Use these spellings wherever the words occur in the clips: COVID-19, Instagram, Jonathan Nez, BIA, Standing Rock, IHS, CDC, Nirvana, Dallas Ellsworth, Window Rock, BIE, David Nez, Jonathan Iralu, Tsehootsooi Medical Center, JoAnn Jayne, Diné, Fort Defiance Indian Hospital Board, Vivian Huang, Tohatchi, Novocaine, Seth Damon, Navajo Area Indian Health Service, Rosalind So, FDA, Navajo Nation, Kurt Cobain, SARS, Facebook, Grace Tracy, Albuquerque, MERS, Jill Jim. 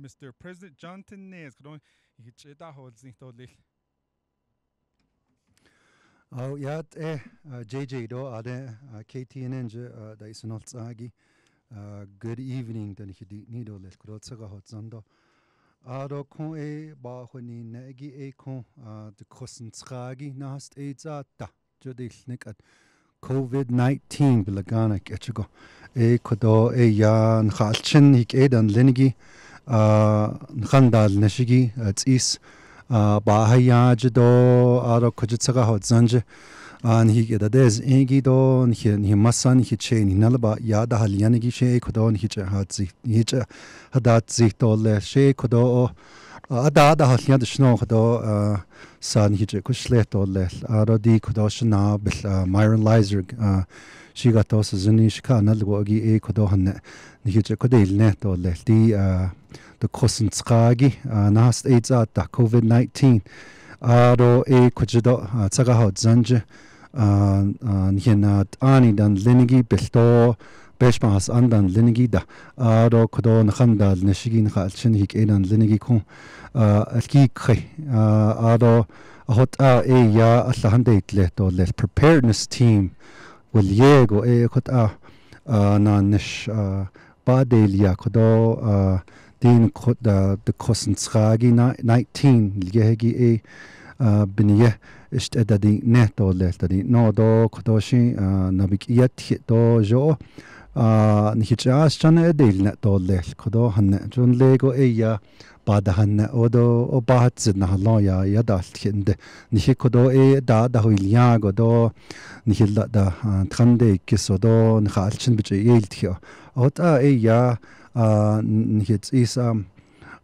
Mr. President Jonathan Nez Oh, yat JJ do ade KTNN da is not sagi. Good evening, then he did need all this Grotsaga Hotzando. Ado con e bahoni negi econ, the Kosenskagi nast ezata, Jodis nick at COVID-19 Bilagana Ketchugo. E Kodo e yan Halchen, hic edan Lenigi, Handal Neshigi, at is. Bahayajdo Aro Kojitsaga Hotzanje, and he get a des Engidon, he massan, he chain in Alba, Yada Halianigi Sheikodon, Hitcher Hadzi, Hitcher Hadatzi Tole, Sheikodo, Adada Halian Schnodo, San Hitcher Kushlet or less, Aro di Kodoshana, but Myron Lizer, she got us Zinishka, Nalwogi, Ekodohan, Hitcher Kodil Net or less, the Kosenskagi, Nast AIDS at the COVID-19, Aro E. Kujido, Tsagahot Zanja, Yenat Ani dan Linigi, Besto, Beshmas Andan Linigida, Aro Kodon Handal, Neshigin Halchen, Hik Edan Linigikon, Alkikre, Aro Hot A. Ya, Asahandate Let or Let Preparedness Team, Will Yego E. Hot A. Nanish Badelia Kodo. Din the Kosenskagi 19 Liegi Binye is that the net or left the no do Kodoshi Nabik yet dojo Nichas Chana Edil net or left Kodohan John Lego Eya Badahan Odo Obats Nahaloya Yadast in the Nihikodo E. Dada Huiliago do Nihilda Trande Kisodo Nhalchen which yield here. Ota Eya Hits is Bada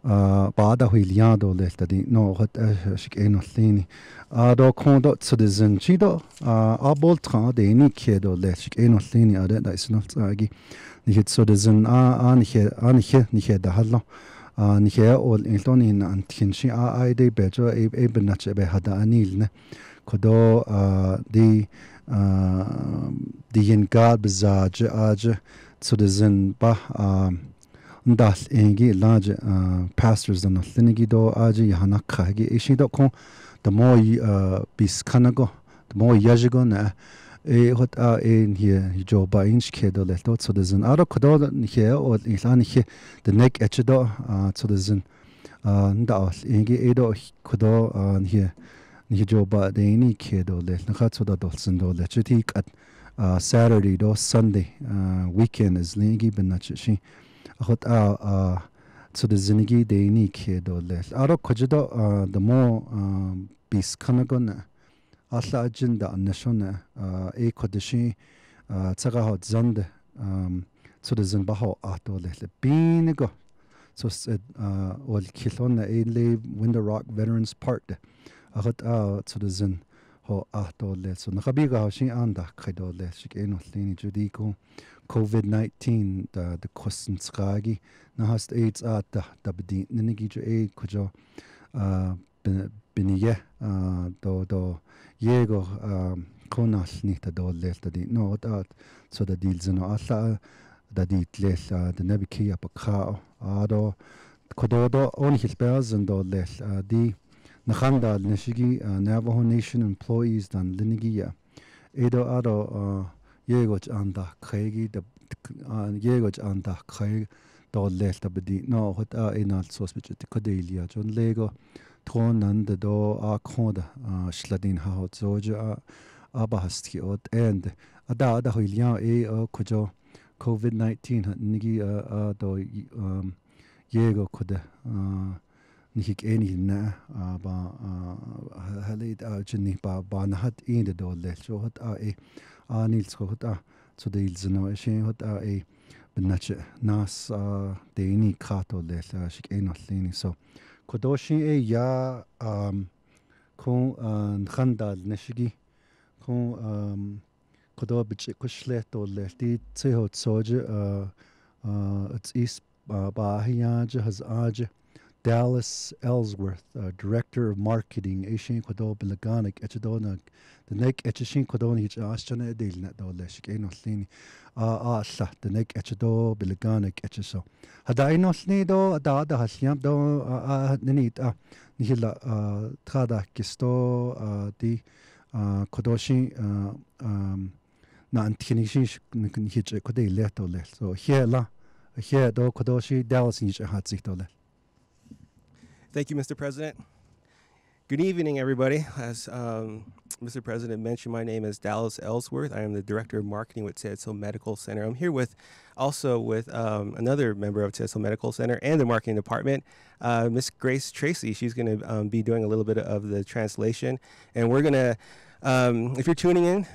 Huiliado left no hot Shikeno Ado Condot Citizen Chido, Aboltra, the Nikido left Shikeno Lini, that is not Agi. Nihit Citizen Anhe, Nihe the Hallo, Nihe or Intonin and Kinshi are I de Bejo Ebenache had anilne. Kodo the Yengad Bizaj Aj Citizen Bah. Das engi large pastors and Linigido, Aji, Hanakagi, Ishidoko, the more Biskanago, the more Yajagon, what are in here, Joe Bainch Kedo, Leto, so there's an Arakodo here or Islanic, the neck etchedo, so there's an Das engi Edo Kodo and here, Nijo Badani Kedo, Letnakato, the Dolsendo, Lechetik at Saturday, or Sunday weekend is Lingi Benachi. Hot to the Zinigi de Niki do less. Aro Kojido, the more Biskanagona, Asla agenda and Nashona, Ekodishi, Tsagahot Zand, to the Zimbaho Ato less. Beanigo, so said old Kilona, a lay Window Rock Veterans Park. Hot out to the Zin Ho Ato less. Nakabiga, she and the Kredo less. She ain't no thing, Judico. COVID-19 the Kosenskagi nahast AIDS at the bedin nigiju e kujo biniye do yego konas nita do left the no that so the deals no asa the dit less the nebikia pakao ado kododo on his bears and do less the nahanda nishigi Navajo Nation employees dan linigia edo ado Yegoch and the Craigie, the Yegoch and the Craig, the left of the no, what are in all suspicious Codelia, John Lego, Tron and the door are called Schladin Hout, Zoja, Abahastiot, and Ada Huilian E. O. Cojo, COVID-19 had Niggy, do Yego could Nihik any na, Halid Algeny, Barnahat in the door left, so what are a Nils Hota, so the Ilzano, she hot are a Benache, Nas, the any cato less, she ain't not leaning. So Kodoshi a ya, Kon and Handal Neshigi, Kon, Kodobich Kushlet or Lefty, Tsehootsooi, it's East Bahayaj, has Aj, Dallas Ellsworth, Director of Marketing, Asian Kodol Bilaganic, Echidona, the Nake Echishin Kodonich, Ashana Dil Natoleshik, Enosini, Asa, the Nake Echido Bilaganic Echiso. Hadainos Nido, Dada Hasiam, Do Nenita, Nihila, Trada Kisto, the Kodoshi, Nantinishin Nihich Kodil Letole. So here la, here do Kodoshi, Dallas Nich Hatzitole. Thank you, Mr. President. Good evening, everybody. As Mr. President mentioned, my name is Dallas Ellsworth. I am the Director of Marketing with Tsehootsooi Medical Center. I'm here with, also with another member of Tsehootsooi Medical Center and the Marketing Department, Miss Grace Tracy. She's going to be doing a little bit of the translation. And we're going to, if you're tuning in,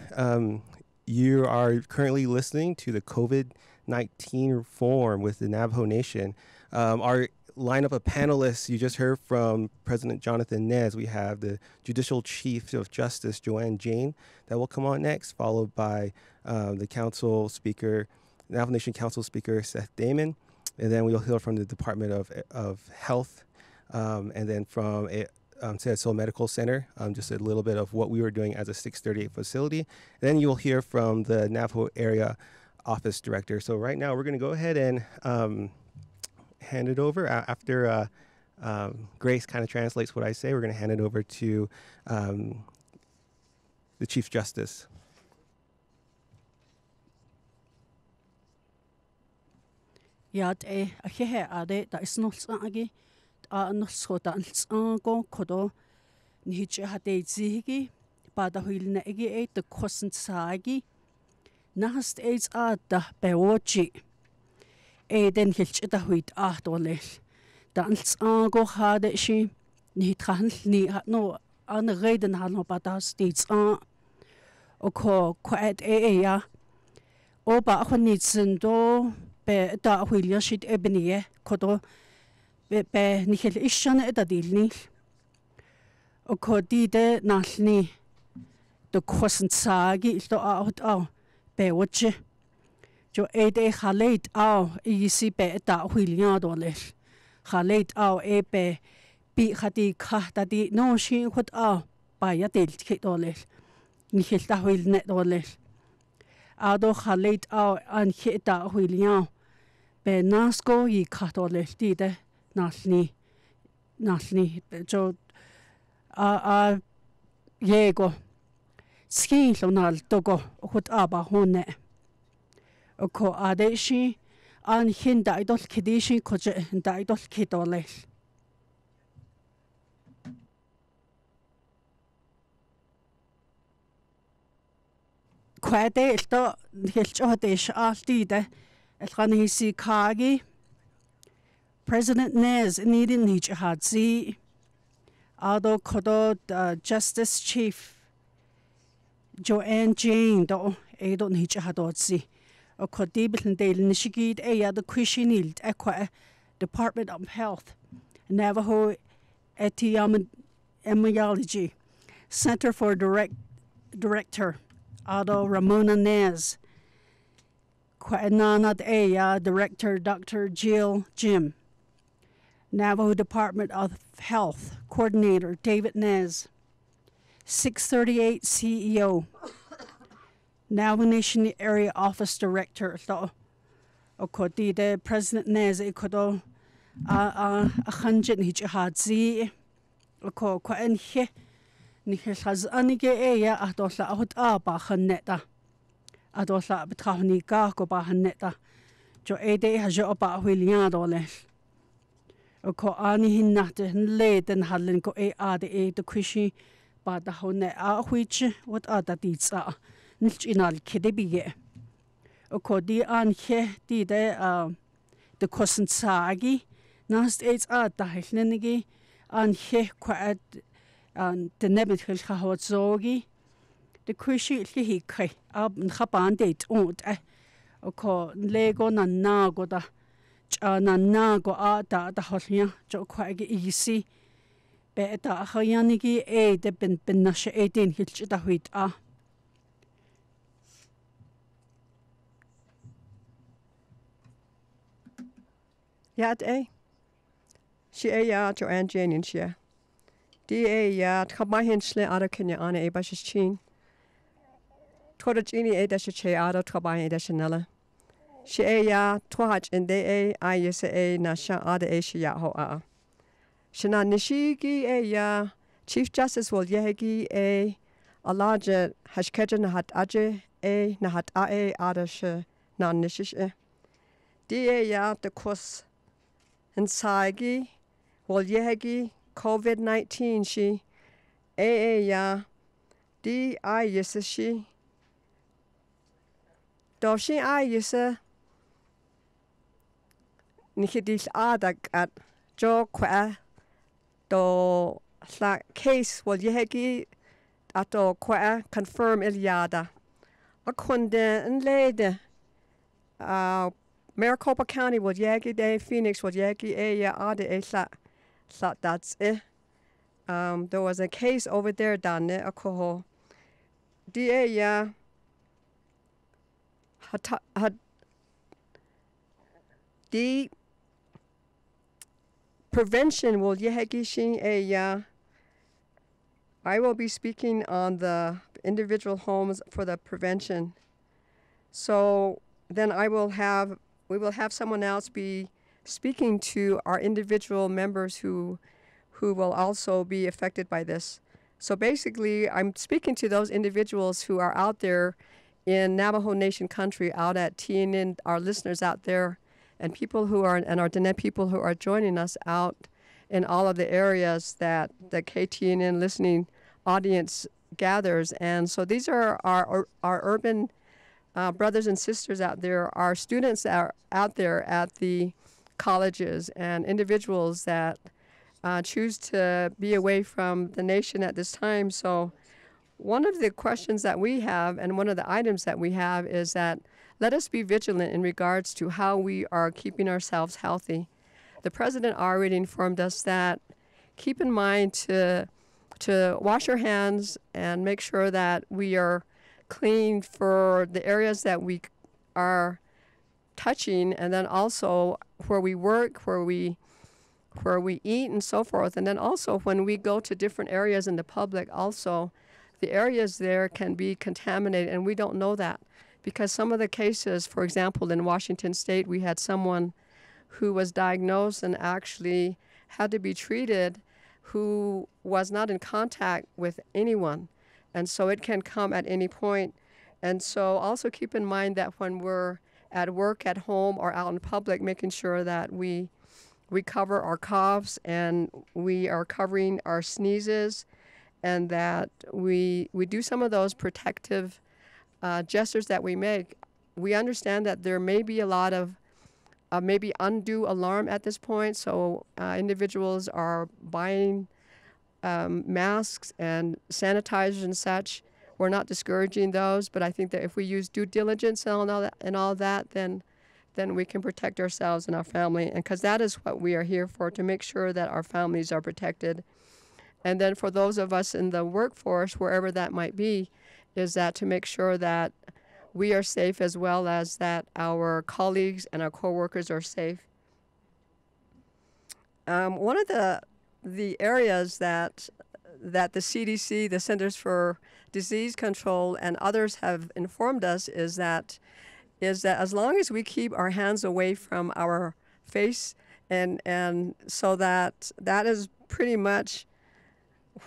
you are currently listening to the COVID-19 Forum with the Navajo Nation. Our lineup of panelists, you just heard from President Jonathan Nez. We have the Judicial Chief of Justice, JoAnn Jayne, that will come on next, followed by the Council Speaker, Navajo Nation Council Speaker, Seth Damon. And then we'll hear from the Department of Health, and then from Tsehootsooi Medical Center, just a little bit of what we were doing as a 638 facility. And then you'll hear from the Navajo Area Office Director. So right now, we're going to go ahead and hand it over after Grace kind of translates what I say. We're going to hand it over to the Chief Justice. Aiden Hilchita wheat art or less. Dance go hard at she. Need had no unraden had no bad states are. O call quiet aya. O but when it's in door, bear dark wheel your sheet ebony, coddle, bear nickel ishan at a deal. O call deed nasni. The crescent sagi is the out out, bear watch. Jo aid a halate ow, e see be that wheeliard or less. Halate ow, a be hadi car that did no she would ow by a dale kit or less. Nihil that wheel net or less. Ado halate ow and hit that wheeliard. Be nasco ye cut or less did nasni. Nasni, Jo yego. Skins on al dogo, would abba hone. Oko adeshi an hin daidol kidishi koje daidol kidoles. Quade sto hilchodesh altide elhanisi kagi. President Nez needed nijahadzi. Ado kodo Justice Chief JoAnn Jayne do edon nijahadzi. A codibin dale Nishigid, Aya the Quishinild, Equa, Department of Health, Navajo Epidemiology Center for Director, Ado Ramona Nez, Quanana Aya, Director Dr. Jill Jim, Navajo Department of Health, Coordinator David Nez, 638 CEO. Navajo Nation Area Office Director, President Nez, Ekodo, Ahanjit Nijahadzi, Oko Quenche, Nihazanige Aya, Adosa Ahut Aba Hanetta, Adosa Betahni Garko Bahanetta, Jo Ede Hajoba Williadoles, Oko Ani Hinat, Late and Halinko Ade, the Quishi, Badahone, which what other deeds are. Nilchinal Kidibiye. Okodi an he did the cosent sagi, Nast aids at the Hislenigi, an he quad and the Nebethil Hahotzogi. The Kushi Hiki ab and Habandate owned Oko Lego Nanagoda Chananago Ada the Hosnia, Joquag easy. Beta Hayanigi aid the Benasha 18 Hilchitahit ah. Yad She ya JoAnn Jayne in she. Da ya Tkabahin Shle Ada Kenya Ana Ebashchin. Todachini Edasha Che Ada Tkabahin Dashanella. She ya Tohatch and Da Isa Nasha Ada Eshiya Hoa. Shana Nishigi ya Chief Justice Walyegi a larger Hashkejan Hat Aje Nahat Ae Adasha Nan Nishish e. Da ya the course. And Sagi, well, Yehagi, COVID-19, she, ya, D. I. Yesa, she, Doshi, I. Yesa, Nikidis Adak at Joe Qua, Do Slack case, well, Yehagi, Ato Qua, confirm Iliada. Akunde and Lady, Maricopa County was Yagi Day, Phoenix was Yagi Aya Ada Esat. Sat that's it. There was a case over there down a coho. Da ya had the prevention will Yehagi Shin Aya. I will be speaking on the individual homes for the prevention. So then I will have we will have someone else be speaking to our individual members who will also be affected by this. So basically, I'm speaking to those individuals who are out there in Navajo Nation country, out at TNN, our listeners out there, and people who are, and our Diné people who are joining us out in all of the areas that the KTNN listening audience gathers. And so these are our urban brothers and sisters out there, our students that are out there at the colleges and individuals that choose to be away from the nation at this time. So one of the questions that we have and one of the items that we have is that let us be vigilant in regards to how we are keeping ourselves healthy. The president already informed us that keep in mind to wash our hands and make sure that we are clean for the areas that we are touching, and then also where we work, where we eat, and so forth. And then also when we go to different areas in the public, also the areas there can be contaminated, and we don't know that, because some of the cases, for example, in Washington State, we had someone who was diagnosed and actually had to be treated who was not in contact with anyone. And so it can come at any point. And so also keep in mind that when we're at work, at home, or out in public, making sure that we cover our coughs and we are covering our sneezes, and that we do some of those protective gestures that we make. We understand that there may be a lot of maybe undue alarm at this point, so individuals are buying masks and sanitizers and such. We're not discouraging those, but I think that if we use due diligence and all that, then we can protect ourselves and our family, and because that is what we are here for, to make sure that our families are protected. And then for those of us in the workforce, wherever that might be, is that to make sure that we are safe, as well as that our colleagues and our co-workers are safe. One of the areas that the CDC, the Centers for Disease Control, and others have informed us is that as long as we keep our hands away from our face, and so that is pretty much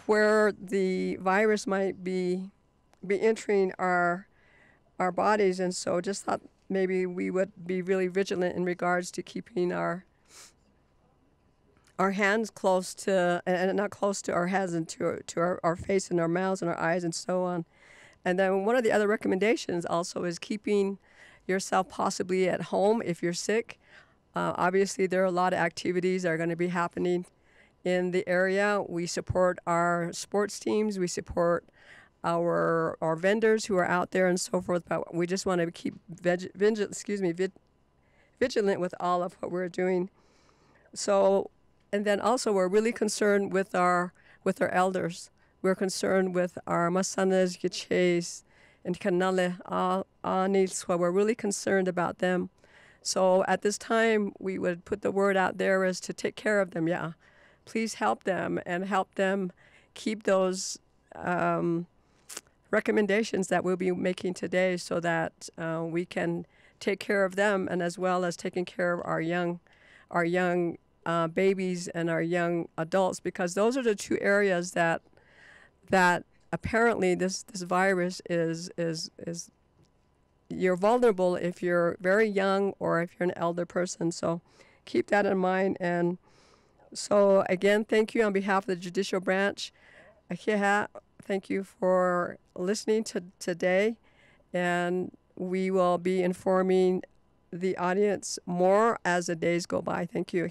where the virus might be entering our bodies. And so just thought maybe we would be really vigilant in regards to keeping our hands close to, and not close to our heads, and to our face and our mouths and our eyes and so on. And then one of the other recommendations also is keeping yourself possibly at home if you're sick. Obviously, there are a lot of activities that are going to be happening in the area. We support our sports teams. We support our vendors who are out there and so forth. But we just want to keep vigilant with all of what we're doing. So. And then also, we're really concerned with our elders. We're concerned with our masanas, yaches, and kanale, anils. We're really concerned about them. So at this time, we would put the word out there as to take care of them, yeah. Please help them and help them keep those recommendations that we'll be making today so that we can take care of them, and as well as taking care of our young babies and our young adults, because those are the two areas that apparently this virus is you're vulnerable if you're very young or if you're an elder person. So keep that in mind. And so again, thank you on behalf of the judicial branch. Thank you for listening to today, and we will be informing the audience more as the days go by. Thank you.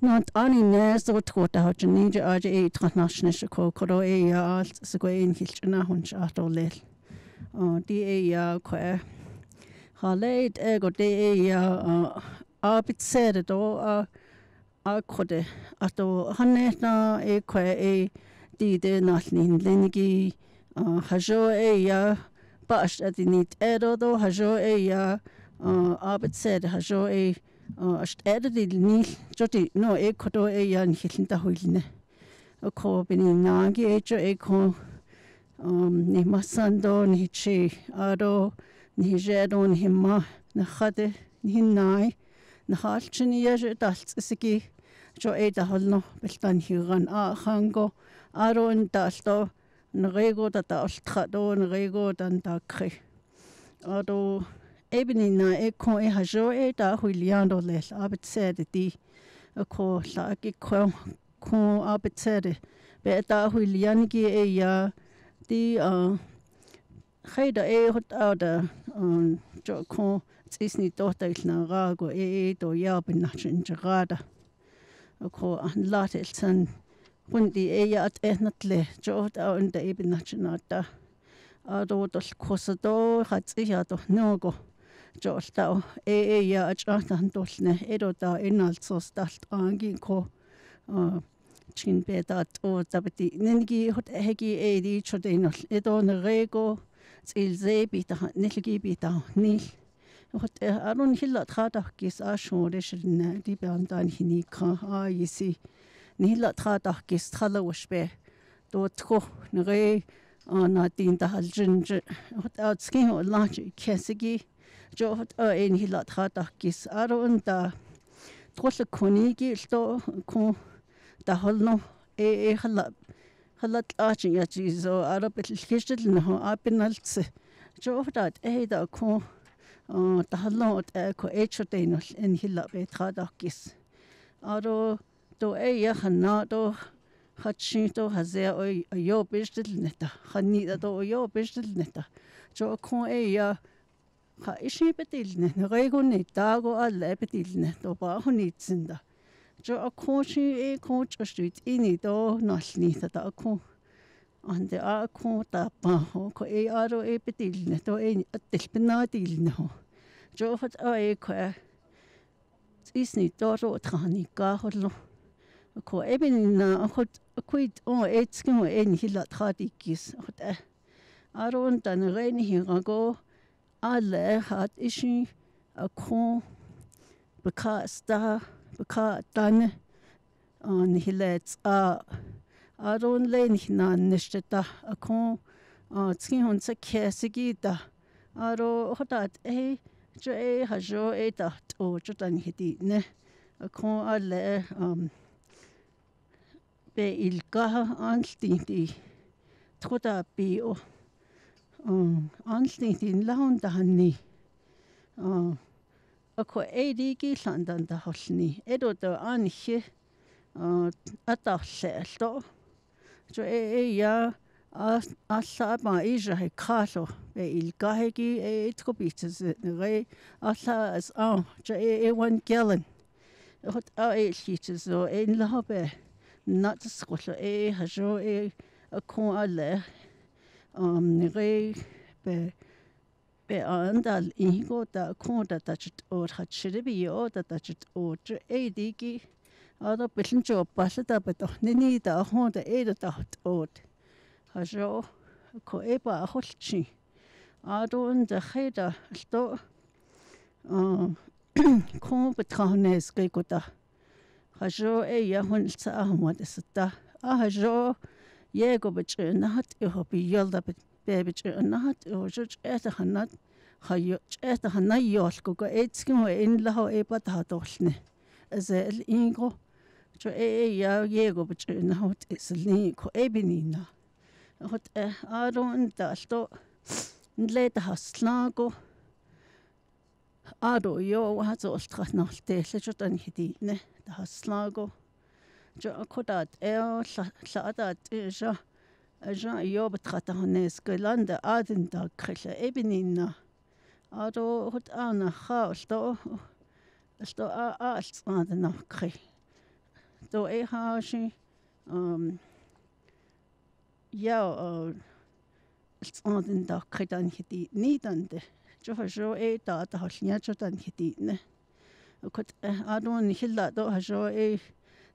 Not only Nez the Tohatchi Ninja RJ Transnational Coro AR Square in Hitchina Hunch at all. DAR Quare Harlade Ego DAR Arbit said it all are code at all. Haneta a quare a DD Natlin Lenigi Hajo AR Bash at the need Edo Hajo AR Arbit said Hajo A. Added knee, Jotty, no echo a young Hitlinta Huline. A corbin in Nangi, echo, Nimasando, Nichi, Ado, Nijedon, Hima, Nahade, Ninai, Nahalchin, Yajet, Siki, Jo Ada Holno, Beltan Huran, Hango, Ado and Dasto, Narego, the Daltrado, Narego, and Dakri. Ado. Ebenina echo e hajo e da huiliando les abetsede di a co laki co abetsede beta huiliangi e ya di heida e hot outer joko tisni daughter narago e do yabinachin jarada a co and latelson hundi e at etnatle jot out in the ebinachinata ado dos cosado hat sich ja doch nogo Joltao, a ya and dolne, edoda in also start anginko chin bedat or tabati, nengi hot hegi edi chodinot, edon rego, zilze bita, nilgi bita, nil. Hot aron hillat hadakis ashore, di bandan hinika, ah, ye see. Nilat hadakis tralawashbe, dotko, nere, nadin the haljinj, hot out skin or lunch, kesigi. Jot in his lot hatakis around the Tosa Konigi store con the Holno a halap halat arching at his or Arab kitchen up in Alts. Jot that a da con the Holno at Echo Echodanos in his lap a tradakis. Aro do a yahanado Hachinto has a yo bish little netta, Hanita do yo bish little netta. Jocon a ha ishi petilne rego ne dago alle petilne do baho nitsinda jo a kochi e koch stüt ini do nasnita da ko ande a ko da baho ko e aro e petilne do e tilpenadilne jo hat a ko is ni do ro tranika hollo ko ebinina hot quit o etskin en hilat radikis hot aron dan rein hirago alle hat ishi a con beka dan on hilets a don len hinan nishteta a con tskin on se kesigita aro hotat e jo e hajo e dat o jotan hiti ne a con alle be ilka anti trota bi o Anthony in Laundani. A co adi gisland and the Hosni. Edo the Anche at our seto. Jo ea asaba is a castle. Bail Gahegi, eight copies, re asa as on. Jo ea 1 gallon. Hot our 8 sheets or in Labe. Not the Scotch a hajo a con a le. Nere be Beanda ingo da conda touched or had shibby or that touched or a diggy. Other pitching job passed up at Ninita Honda aided out oat. Hajo coeba hotchi. Adon the header store combatrones gregota. Hajo a yahun sahmad is da. Ahajo Yegobich and not it will be yelled up at Babbage and not or judge at a nut. How you at a night yacht go eight skin in Laho Ebatosne. As a lingo to a Yegobich and hot is linko ebinina. Hot a adon dasto and later has slago Ado yo has all stranos de such an hidden the has slago. I could add air, Sada, Tisha, a Jean Yobatratanes, Golanda, Adenda, Cresha, Ebinina. Ado, what Anna house, though, I asked Mother Nocre. Though a harshi, Yao, it's on the doctor than he did need and Joe a dot house nature than he did. I could add on Hilda, though, has a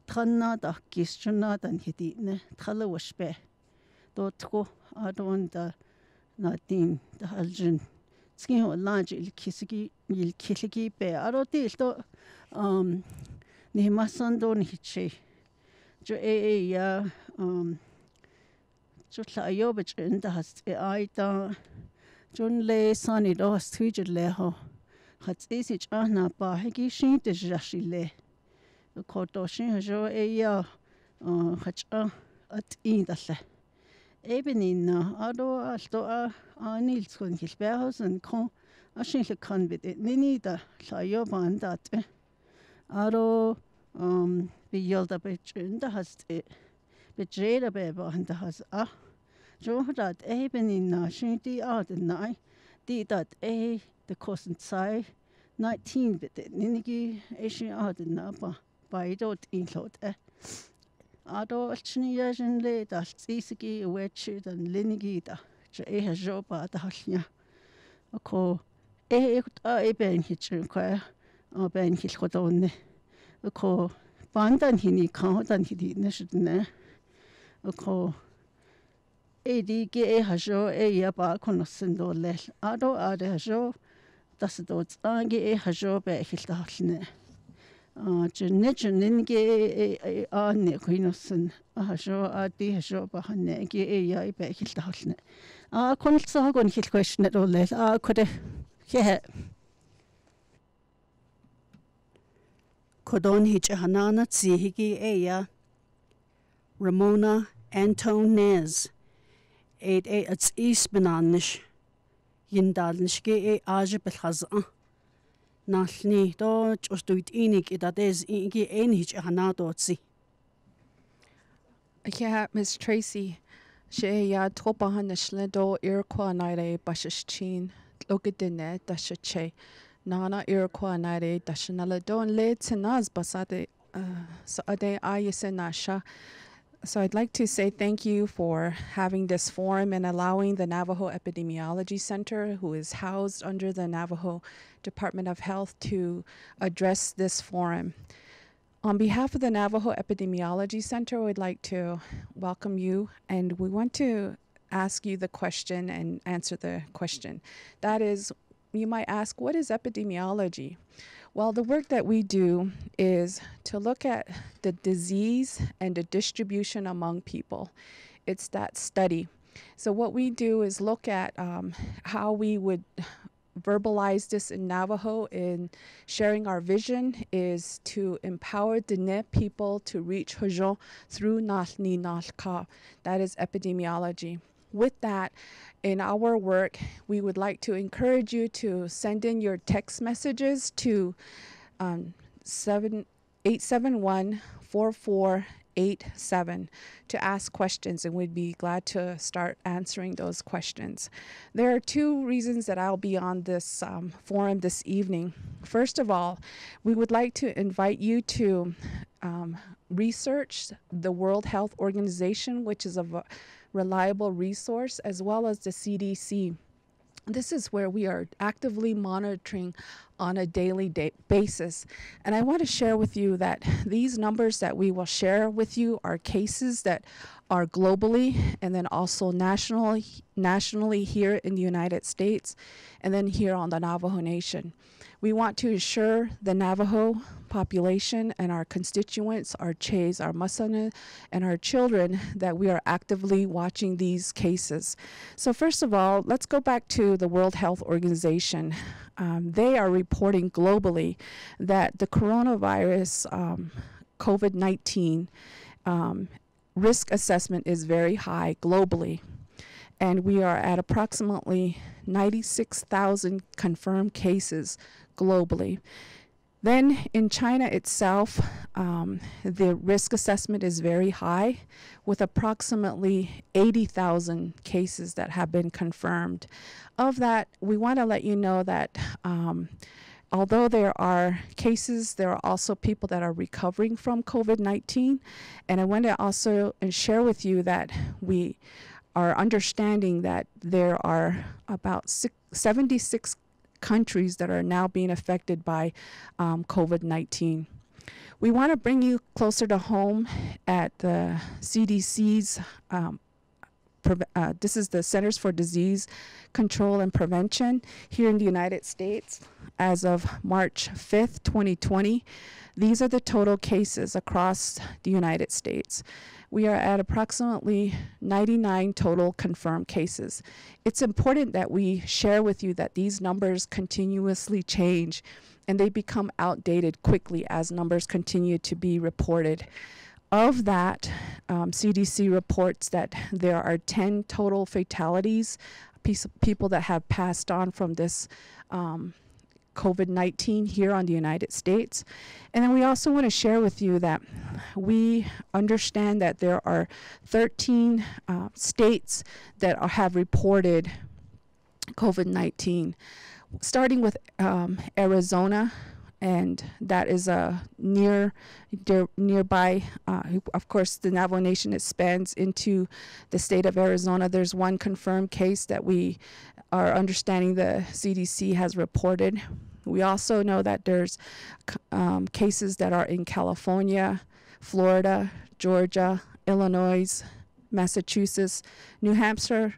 Tranada Gischonad and Hidine, Tralawashbe, Dotro, Adonda Nadine, the Algin, Skin or Large Il Kisigi Bear, Adotis, Nimasandon Hitche, Joea, Jotlayovich and the Hastaida, John Lay, Sonny Dos, Twidget Leho, Hats Isich Anna Bahagi Shin de Jashile. The Cordoshin has a year at Indasle. Evening, Ado, Astoa, Arnilson, his bears and con, I shall come with it. Ninida, Sayoba and that. Ado, beyond the bitch and the has it. Betrayed a beaver and the has a. Joe that evening, shinty out and night. Did that a the cousin side. 19 with it. Ninigi, Asian out and upper. By dot in lot a adolescent lay that's easy, wretched and linigida. Jay has job at the Hashnia. A call a ben hitch require or ben his hot on a call bandan he need count and he did national. A call a dig has your a bark on a sendor less. Ado are the job. That's the dots. I get a hajob at his darkness. Genetinge are nequinosen, a hajo, a de hajo, a neg, a yai back his darkness. I couldn't sog on his question at all less. I could hear Codon Hitchahanana Tsihigi Aya Ramona Anton Nez 8 8 at East Benanish. Yindalnishke age belhazan. Nashni dodge or do it inig that is ingi enich hanadotsi. Yeah, Miss Tracy. She ya tropahanischledo irqua nire bashashin. Look at the net dashache. Nana irqua nire dashanalado le tenaz basade saade ayesenasha. So I'd like to say thank you for having this forum and allowing the Navajo Epidemiology Center, who is housed under the Navajo Department of Health, to address this forum. On behalf of the Navajo Epidemiology Center, we'd like to welcome you, and we want to ask you the question and answer the question. That is, you might ask, what is epidemiology? Well, the work that we do is to look at the disease and the distribution among people. It's that study. So what we do is look at how we would verbalize this in Navajo, in sharing our vision is to empower Diné people to reach Hojon through Nahni Nahka. That is epidemiology. With that, in our work, we would like to encourage you to send in your text messages to 871-4487 to ask questions, and we'd be glad to start answering those questions. There are two reasons that I'll be on this forum this evening. First of all, we would like to invite you to research the World Health Organization, which is a reliable resource, as well as the CDC. This is where we are actively monitoring on a daily basis. And I want to share with you that these numbers that we will share with you are cases that are globally and then also nationally here in the United States and then here on the Navajo Nation. We want to assure the Navajo population and our constituents, our Che's, our Masana, and our children that we are actively watching these cases. So first of all, let's go back to the World Health Organization. They are reporting globally that the coronavirus, COVID-19 risk assessment is very high globally. And we are at approximately 96,000 confirmed cases globally. Then in China itself, the risk assessment is very high with approximately 80,000 cases that have been confirmed. Of that, we want to let you know that although there are cases, there are also people that are recovering from COVID-19. And I want to also share with you that we are understanding that there are about 76 countries that are now being affected by COVID-19. We want to bring you closer to home at the CDC's, this is the Centers for Disease Control and Prevention here in the United States. As of March 5th, 2020, these are the total cases across the United States. We are at approximately 99 total confirmed cases. It's important that we share with you that these numbers continuously change and they become outdated quickly as numbers continue to be reported. Of that, CDC reports that there are 10 total fatalities, people that have passed on from this COVID-19 here on the United States. And then we also want to share with you that we understand that there are 13 states that have reported COVID-19, starting with Arizona, and that is a nearby, of course, the Navajo Nation expands into the state of Arizona. There's one confirmed case that we are understanding the CDC has reported. We also know that there's cases that are in California, Florida, Georgia, Illinois, Massachusetts, New Hampshire,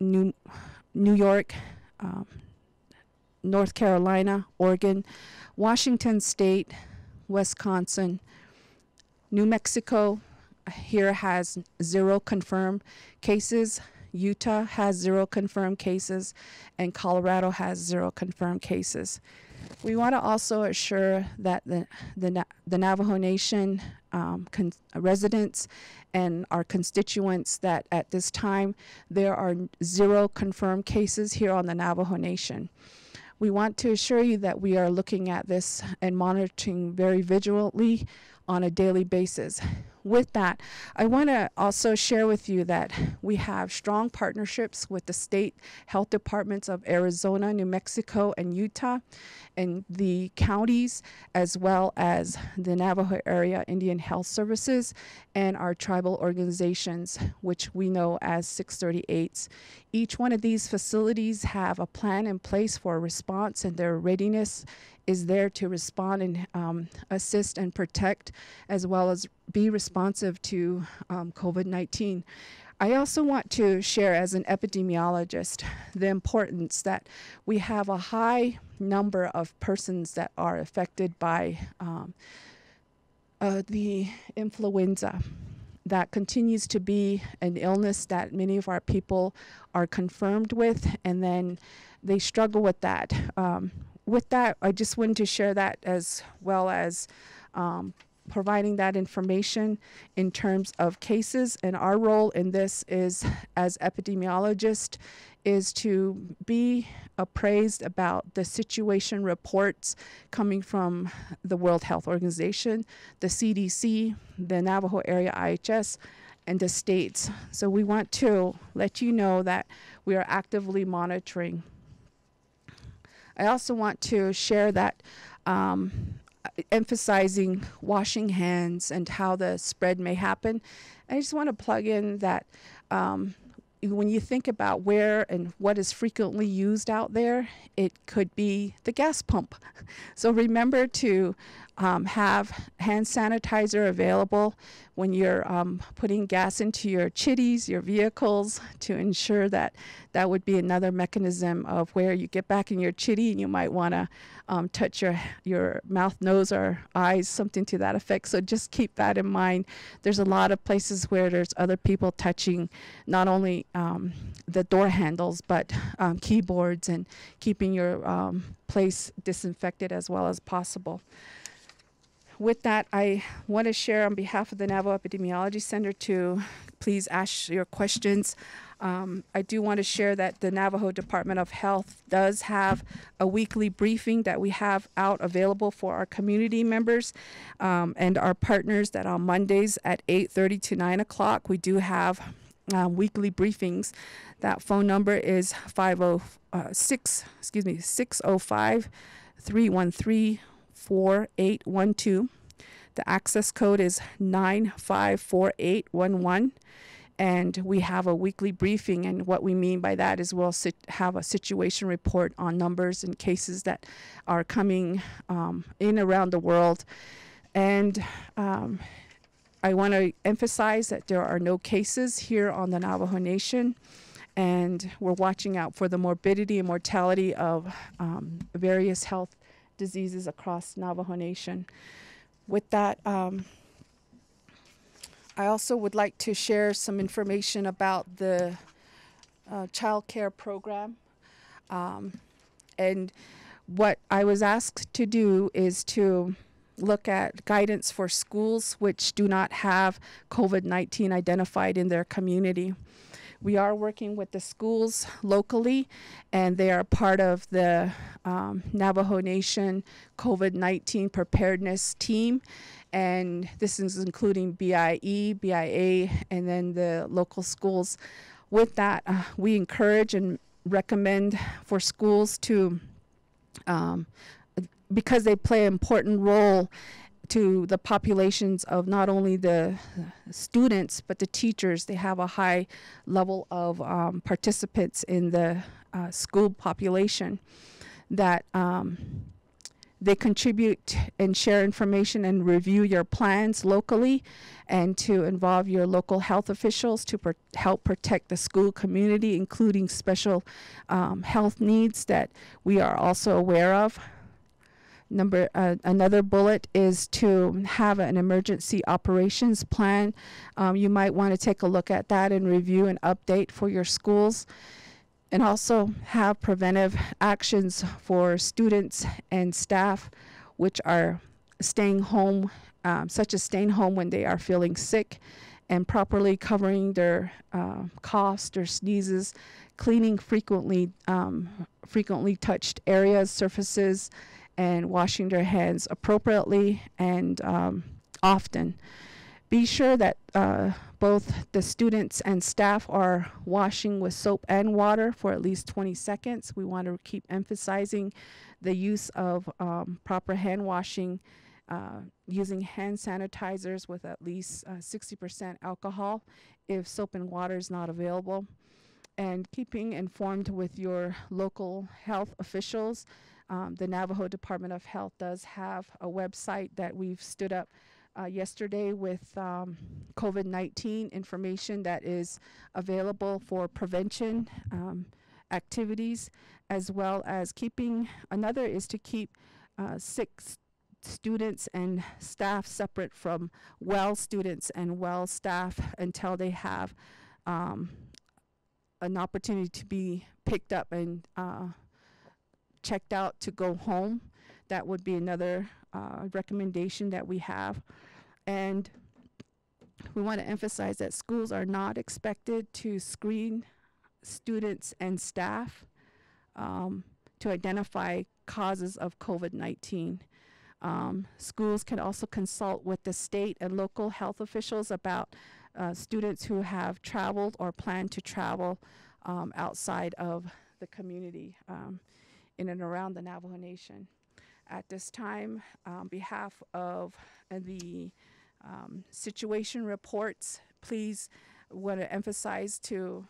New York, North Carolina, Oregon, Washington State, Wisconsin, New Mexico here has 0 confirmed cases, Utah has 0 confirmed cases, and Colorado has 0 confirmed cases. We want to also assure that the Navajo Nation residents and our constituents that at this time there are 0 confirmed cases here on the Navajo Nation. We want to assure you that we are looking at this and monitoring very vigilantly on a daily basis. With that, I want to also share with you that we have strong partnerships with the state health departments of Arizona, New Mexico, and Utah, and the counties, as well as the Navajo Area Indian Health Services and our tribal organizations, which we know as 638s. Each one of these facilities have a plan in place for response, and their readiness is there to respond and assist and protect, as well as be responsive to COVID-19. I also want to share as an epidemiologist the importance that we have a high number of persons that are affected by the influenza. That continues to be an illness that many of our people are confirmed with, and then they struggle with that. With that, I just wanted to share that as well as providing that information in terms of cases, and our role in this is as epidemiologists is to be appraised about the situation reports coming from the World Health Organization, the CDC, the Navajo Area IHS, and the states. So we want to let you know that we are actively monitoring. I also want to share that emphasizing washing hands and how the spread may happen. I just want to plug in that when you think about where and what is frequently used out there, it could be the gas pump. So remember to have hand sanitizer available when you're putting gas into your chitties, your vehicles, to ensure that that would be another mechanism of where you get back in your chitty and you might want to touch your mouth, nose, or eyes, something to that effect. So just keep that in mind. There's a lot of places where there's other people touching not only the door handles, but keyboards, and keeping your place disinfected as well as possible. With that, I want to share on behalf of the Navajo Epidemiology Center to please ask your questions. I do want to share that the Navajo Department of Health does have a weekly briefing that we have out available for our community members and our partners, that on Mondays at 8:30 to 9 o'clock, we do have weekly briefings. That phone number is 605-313-4812. The access code is 954811, and we have a weekly briefing, and what we mean by that is we'll have a situation report on numbers and cases that are coming in around the world. And I want to emphasize that there are no cases here on the Navajo Nation, and we're watching out for the morbidity and mortality of various health diseases across Navajo Nation. With that, I also would like to share some information about the child care program. And what I was asked to do is to look at guidance for schools which do not have COVID-19 identified in their community. We are working with the schools locally, and they are part of the Navajo Nation COVID-19 preparedness team. And this is including BIE, BIA, and then the local schools. With that, we encourage and recommend for schools to, because they play an important role to the populations of not only the students but the teachers. They have a high level of participants in the school population, that they contribute and share information and review your plans locally, and to involve your local health officials to help protect the school community, including special health needs that we are also aware of. Another bullet is to have an emergency operations plan. You might want to take a look at that and review and update for your schools, and also have preventive actions for students and staff which are staying home, such as staying home when they are feeling sick, and properly covering their coughs or sneezes, cleaning frequently touched areas, surfaces, and washing their hands appropriately and often. Be sure that both the students and staff are washing with soap and water for at least 20 seconds. We want to keep emphasizing the use of proper hand washing, using hand sanitizers with at least 60% alcohol if soap and water is not available, and keeping informed with your local health officials. The Navajo Department of Health does have a website that we've stood up yesterday with COVID-19 information that is available for prevention activities, as well as keeping, another is to keep sick students and staff separate from well students and well staff until they have an opportunity to be picked up and checked out to go home. That would be another recommendation that we have. And we want to emphasize that schools are not expected to screen students and staff to identify causes of COVID-19. Schools can also consult with the state and local health officials about students who have traveled or plan to travel outside of the community in and around the Navajo Nation. At this time, on behalf of the situation reports, please want to emphasize to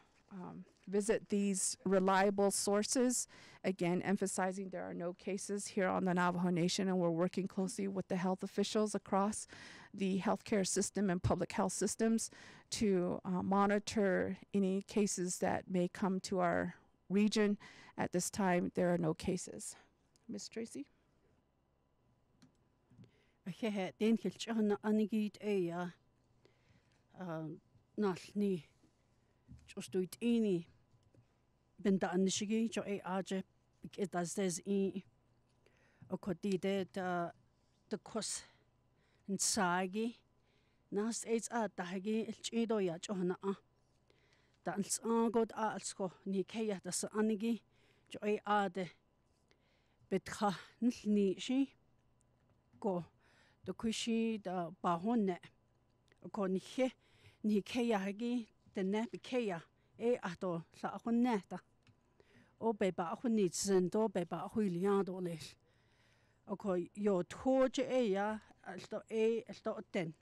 visit these reliable sources. Again, emphasizing there are no cases here on the Navajo Nation, and we're working closely with the health officials across the healthcare system and public health systems to monitor any cases that may come to our region. At this time, there are no cases. Ms. Tracy? Just do it any Benda Nishigi, Jo A. Arje, because that says E. Ocodide the Cos and Sagi Nas aids at the Hagi, Chido Yachona. That's all good artsco, Nikea the Sanigi, Jo A. Arde Betra Nishi Go the Kushi the Bahone Oconihe Nikea Hagi. The Nepikea, eh, ato, la honeta. O beba honits and do beba huiliandolis. Okay, your torch ea, as the ten.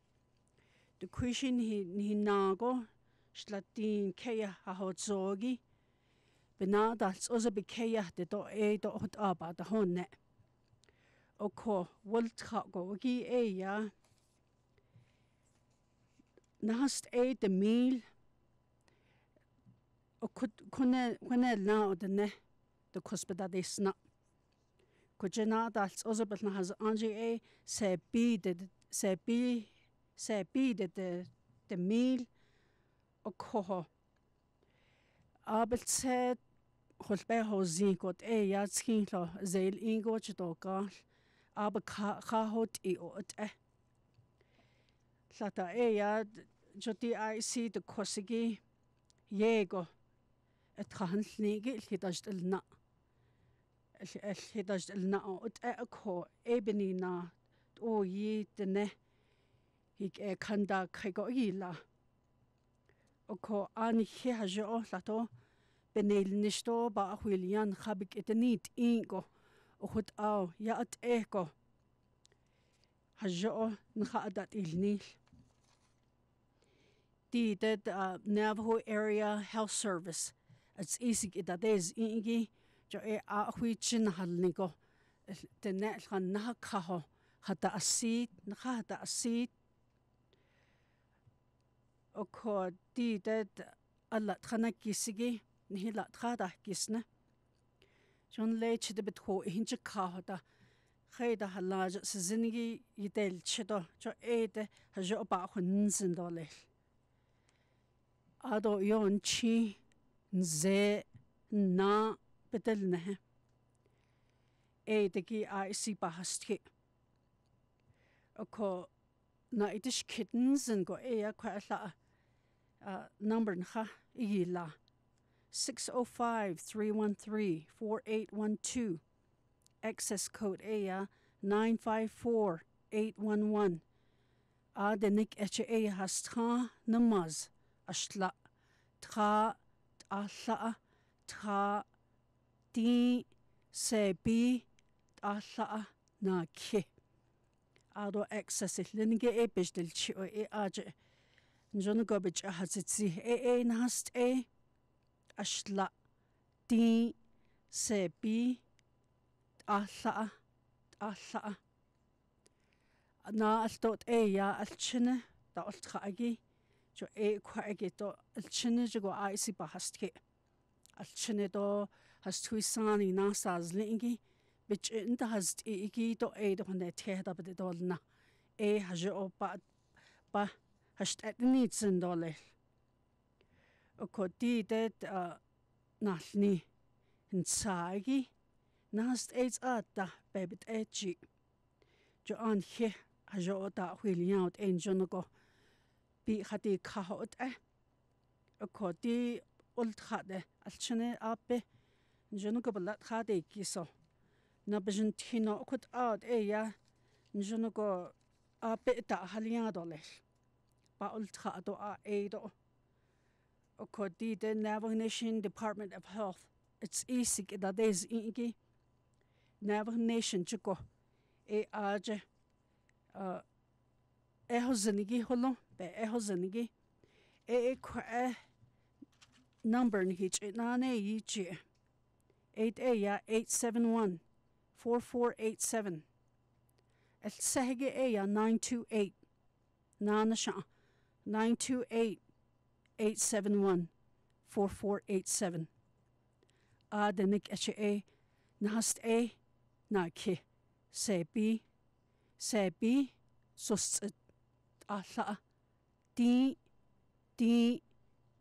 The cushion he nago, slatin kea ahozogi. Benadas also bekea, the do e do hot about the honnet. Okay, Woltragogi ea. Last ate the meal. When I now the hospital is not. Kujana that's also but has Angie say be the meal or coho. Albert said Hosbeho zingot a yard skinlo, Zail ingot dogar, Albert e or eh. Sata a yard, Jody I see the Kosigi, Yego. It can't sneak it, he does ill nut. He does ill nut, at a core, ebony na, oh ye the ne. He can da cagoilla. O co anni he has your lato, benil nisto, but William habit it neat ingo, or hut ow, ya at echo. Has your nhat that ill niche. The Navajo Area Health Service. It's easy that is ingi, jo e a huichin halnigo, the net ran nahakaho, had a seat, had a seat. Oko did a latrana gisigi, ni latrada gisne. John Lech the betho hinja kahota, Heda halaj sizingi, idel chido, jo e de hajo bahunz and dolly. Ado yon chi nze na bedelne e de gi I see bahastke ako na itish kittens and go ea kwala number nha yila 605-313-4812 access code ea 954-811 adenik ea hastra namaz Ashla tra asla tra di sebi asla na ki. Ado access it linge a bishdil chi or e aje. Jonagobich has it see a nast a ashla di sebi asla asla. Na as dot a ya alchine, the ultraagi. Jo e quagito, alchinigo icy bahaske. Alchinido has two sani nasas lingi, which in the has egi to aid on the tear of the dolna. E has your ba has at needs and dolly. O codi dead nasni and sagi nast aids at the baby edgy. JoAnn Jayne has your da wheeling out in Jonago. Be had a cahot, eh? A cordy old hat, a chine ape, Jonogobolat had a kiso. Nabajantino could out, eh, ya, Jonogo ape da haliadoles. But old hat do a edo. A cordy the Navajo Nation Department of Health. It's easy that is inky. Navajo Nation Chico, a arge, Ehosenigi hollow. Be ehosenigi, e qua number nhich it nane yichi 8A 871 4487 El Sehege Aya 928 Nanasha 928 871 4487 Adenik Eche A Nahast A Naki Sebi Sus Ala Di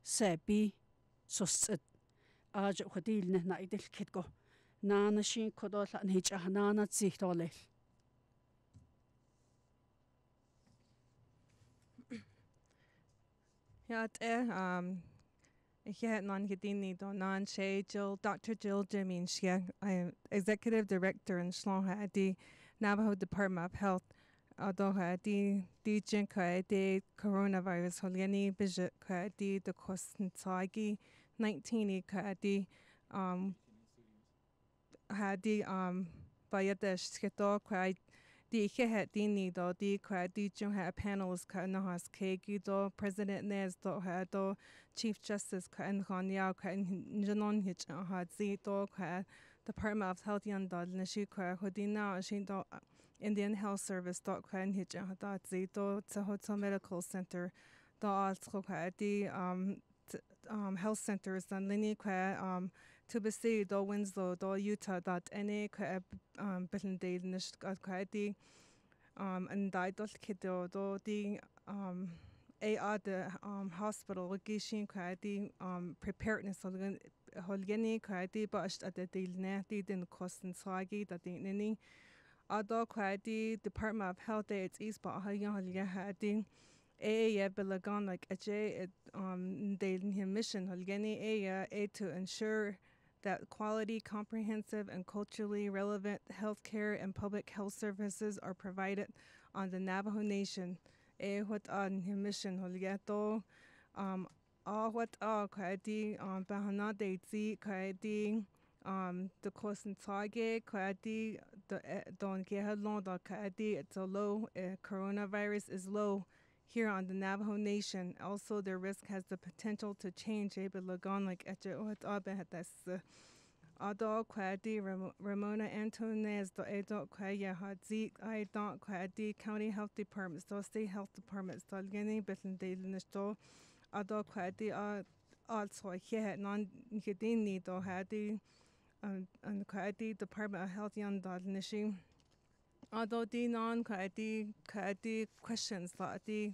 Sebi Sus Aja Hadil Nena Idil Kitgo Nanashin Kodola Nichahanana Zitole. Dr. Jill Jim, Executive Director in Shlonha the Navajo Department of Health, Adoha the Jinka de Coronavirus Holiani Bijit Kadi the Kosntagi 19 Kadi Hadi Bayadesh Skito Kadi the Kehatini do the Kadichum had panels Kanahas Kagi do President Nez do Hado Chief Justice Kan Hanya Kan Janon Hitch and Hadzi do Department of Health and Nashika Hodina Shindo Indian Health Service do Kan Hitch and Hadzi do Tsehootsooi Medical Center do Alskokadi health centers and Lini to be see do Winslow do Utah dot any building day nishkadi and died kido do the AR the hospital gishin kadi preparedness holgeni kadi but at the deal nati then cost and sagi that the nini other kadi Department of Health it's East but holgeni A Bilagon like a J they mission Holgeni A to ensure that quality, comprehensive and culturally relevant health care and public health services are provided on the Navajo Nation. A what on mission Holgeto all what all Kaidi Bahana de Z Kaidi the Kosan Tage Kaidi the Don Gehalon Don Kaidi it's a low coronavirus is low. Here on the Navajo Nation, also their risk has the potential to change. Lagon like Adol Kwadi Ramona Antonez do Adol Kwaya Hadzi I don't Kwadi County Health Departments do State Health Departments do Geni Bitlin Dalinis do Adol Kwadi also here non Gedini do Hadi and Kwadi Department of Health Yan Dalinishi. Although the non Kadi questions like the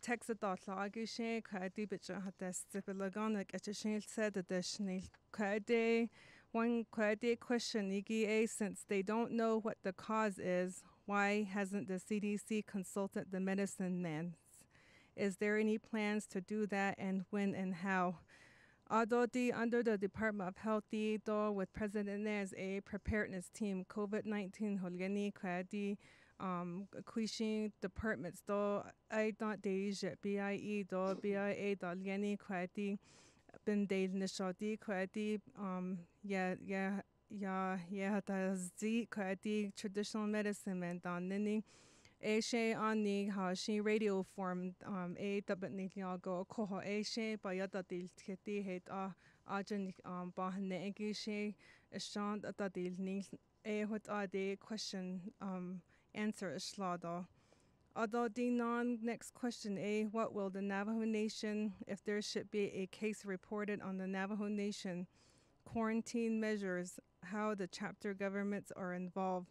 text of Dot Lagishin, Kadi Bitcher had the Stipilagonic Etchin said that the Shnil Kadi one Kadi question EGA since they don't know what the cause is, why hasn't the CDC consulted the medicine man? Is there any plans to do that and when and how? Although the under the Department of Health, though with President Nez a preparedness team, COVID-19 Holgeni Kwadi Quishin departments though I don't deja BIE though BIA Dolgeni Kwadi Bindale Nishadi Kwadi Nahatazil Kwadi traditional medicine and Don Nini Ashe on the Hashi radio form, A Dabniago, Koho Ashe, Bayada del Kitty, Hate Argent, Bahane Gishe, Ashant at the deal Ning, A what are the question, answer Shlado. Although the non next question A, what will the Navajo Nation, if there should be a case reported on the Navajo Nation, quarantine measures, how the chapter governments are involved?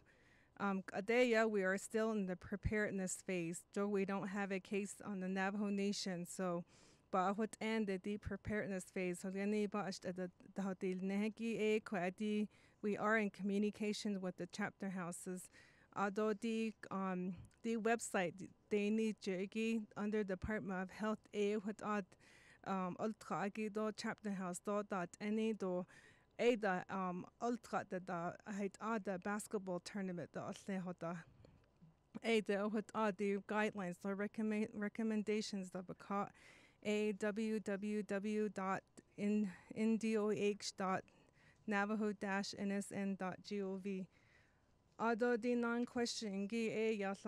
Adeya, we are still in the preparedness phase. Joe, we don't have a case on the Navajo Nation, so but what ended the preparedness phase. We are in communication with the chapter houses. Although the website they need Jegi under Department of Health A what chapter house dot any do Ada ultra the height other basketball tournament the Oslehota. Ada what are the guidelines or recommendations that become a www.ndoh.navajo-nsn.gov. Although the non-question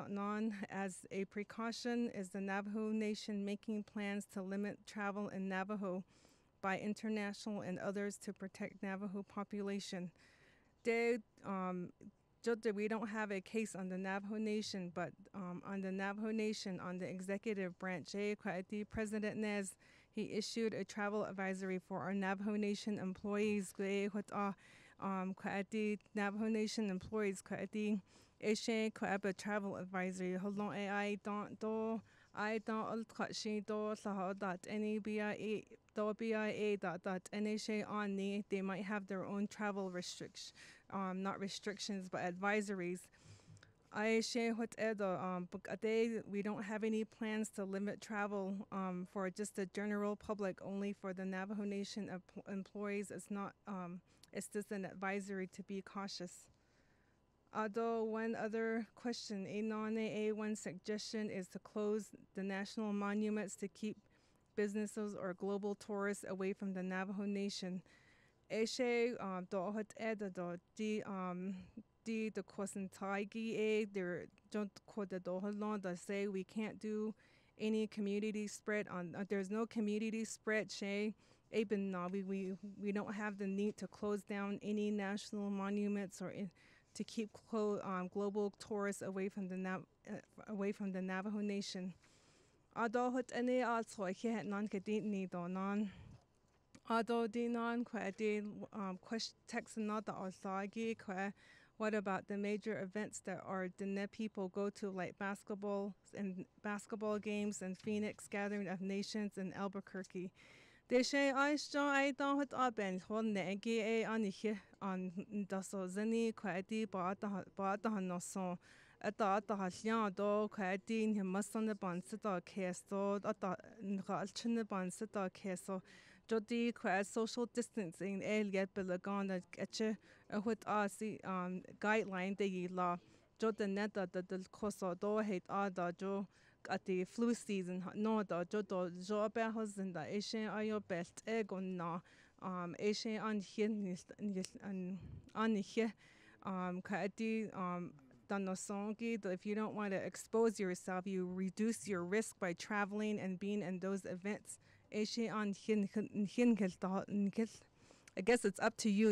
non as a precaution is the Navajo Nation making plans to limit travel in Navajo. by international and others to protect Navajo population. We don't have a case on the Navajo Nation, but on the Navajo Nation, on the executive branch, President Nez, he issued a travel advisory for our Navajo Nation employees. Navajo Nation employees, travel advisory. They might have their own travel restrictions, not restrictions, but advisories. We don't have any plans to limit travel for just the general public, only for the Navajo Nation employees. It's not. It's just an advisory to be cautious. Although one other question, one suggestion is to close the national monuments to keep businesses or global tourists away from the Navajo Nation. Say we can't do any community spread on. There's no community spread. We don't have the need to close down any national monuments or to keep global tourists away from the Navajo Nation. What about the major events that our Diné people go to, like basketball games and Phoenix Gathering of Nations in Albuquerque? Social distancing guideline de la Neta at the flu season, no, the Jobbers and the Asian are your best egg on now. Asian on here on here. If you don't want to expose yourself, you reduce your risk by traveling and being in those events. Asian on here. I guess it's up to you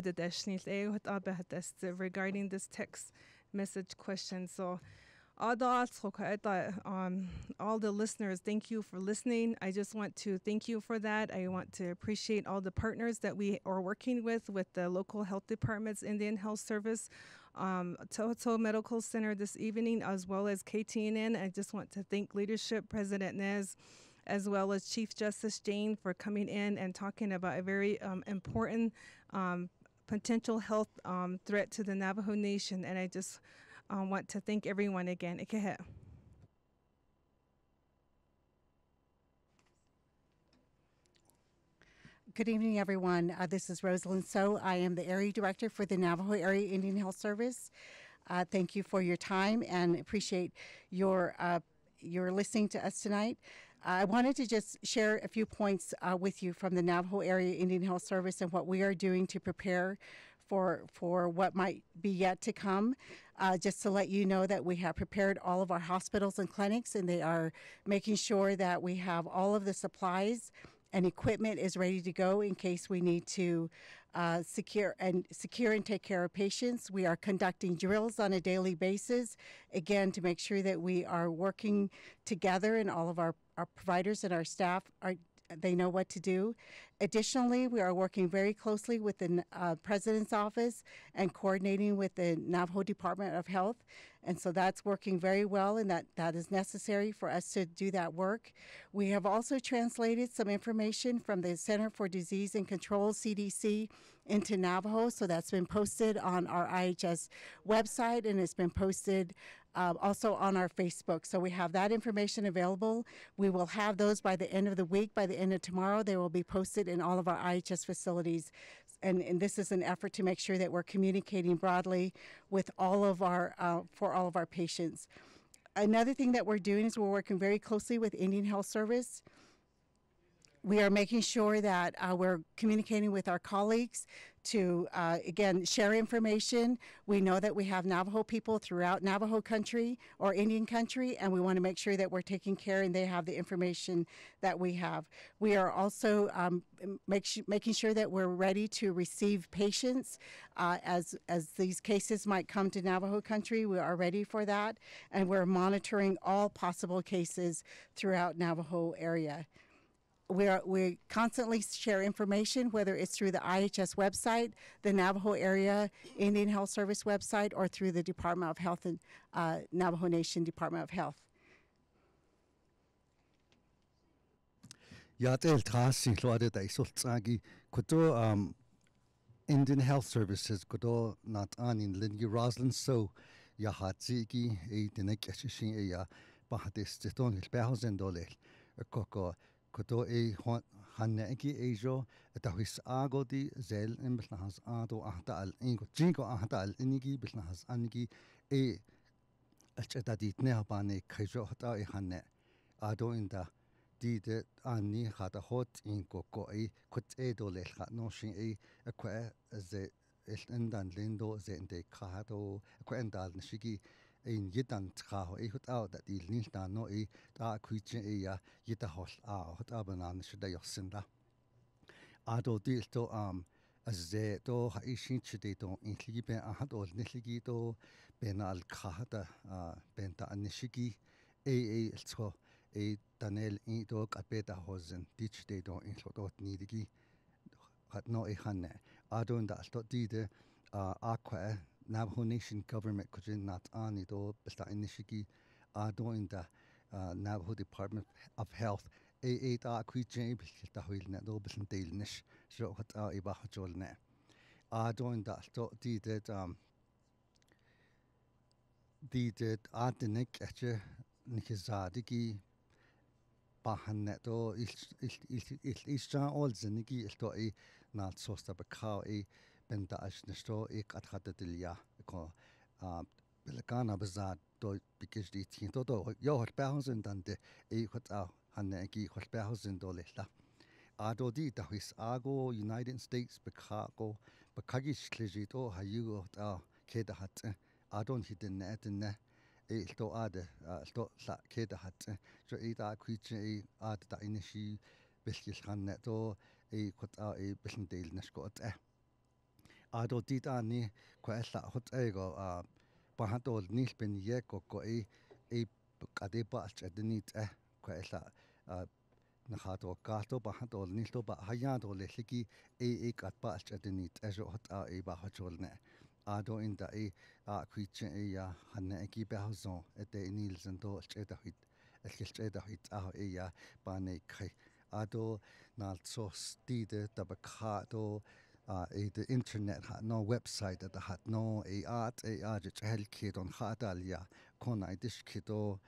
regarding this text message question. So, all the listeners, thank you for listening. I just want to thank you for that. I want to appreciate all the partners that we are working with the local health departments, Indian Health Service, Tsehootsooi Medical Center this evening, as well as KTNN. I just want to thank leadership, President Nez, as well as Chief Justice Jayne, for coming in and talking about a very important potential health threat to the Navajo Nation. And I just want to thank everyone again. Ikehe. Good evening, everyone. This is Rosalind So. I am the Area Director for the Navajo Area Indian Health Service. Thank you for your time and appreciate your listening to us tonight. I wanted to just share a few points with you from the Navajo Area Indian Health Service and what we are doing to prepare for what might be yet to come. Just to let you know that we have prepared all of our hospitals and clinics, and they are making sure that we have all of the supplies and equipment is ready to go in case we need to secure and take care of patients. We are conducting drills on a daily basis, again, to make sure that we are working together, and all of our providers and our staff are, they know what to do. Additionally, we are working very closely with the President's Office and coordinating with the Navajo Department of Health. And so that's working very well, and that is necessary for us to do that work. We have also translated some information from the Center for Disease and Control, CDC, into Navajo. So that's been posted on our IHS website, and it's been posted also on our Facebook. So we have that information available. We will have those by the end of the week. By the end of tomorrow, they will be posted in all of our IHS facilities. And this is an effort to make sure that we're communicating broadly with all of our, for all of our patients. Another thing that we're doing is we're working very closely with Indian Health Service We are making sure that we're communicating with our colleagues to, again, share information. We know that we have Navajo people throughout Navajo country or Indian country, and we want to make sure that we're taking care and they have the information that we have. We are also making sure that we're ready to receive patients as these cases might come to Navajo country. We are ready for that, and we're monitoring all possible cases throughout Navajo area. We constantly share information, whether it's through the IHS website, the Navajo Area Indian Health Service website, or through the Department of Health and Navajo Nation Department of Health. Indian Health Services kudo not an in Lindy Rosalind So Yahatziki Aidinekashin Aya Bahatis $1,000 a cocoa. Koto e haneki ejo, atahis ago di zel and Bisnahas Ado Ahtal Ingo, Jingo Ahtal Inigi, Bisnahas Anigi, e Achadadit Nehabane, Kajo Hata e Hane, Ado in the Did Anni had a hot in Coco e, could Edo let had notion e, a quare the Estendan Lindo, Zende Kahado, a quendal Nishigi. In Yitan Traho, a hut out that the Linda no a dark creature a Yitahos are hot abanan should they senda. Ado dilto as they do Haishin Chidato in Libe and Hado Nisigito, Benal Kahata, Benta Nishiki, A. Elso, A. Danel in dog a beta hosen, ditch they don't in Sodot Nidigi, had no a Hane. Ado in that dot did aqua. Navajo Nation government could not on it all, but that initially are doing the Navajo Department of Health. A8 creature, the wheel net obis and dalenish, so what are a bahajolne. Are doing that dot did Artenic at your Nikizadiki Bahanetto is Eastern all the Niki is to a not so stabacao a. Benda ashnesto ek athatatilia ko belakana bazad to because the tinto to your thousand and the equata haneki $1,000 ado di ta his ago United States Chicago bakagish klejito hayu keda hat adon hidden net ne eto ade sto sa keda hat so ida kuche ad ta inishi beskis han neto equata e besendel neskot Ado did Annie Questa hot ego, Bahato Nispen Yeko, a Cadebach at the neat, Questa, Nahato Gato, Bahato Nisto, but Hayado Lesiki, a catbach at the neat, as hot are a Bahajolne. Ado in the a creature a Hanaki Bahazon at the Nils and Dor Chedahit, a Chedahit, our aya, Bane Kai. Ado Nalsos did the Tabacado. The internet had no website that had no a art which held kid on Hadalia, Conai dish kiddo,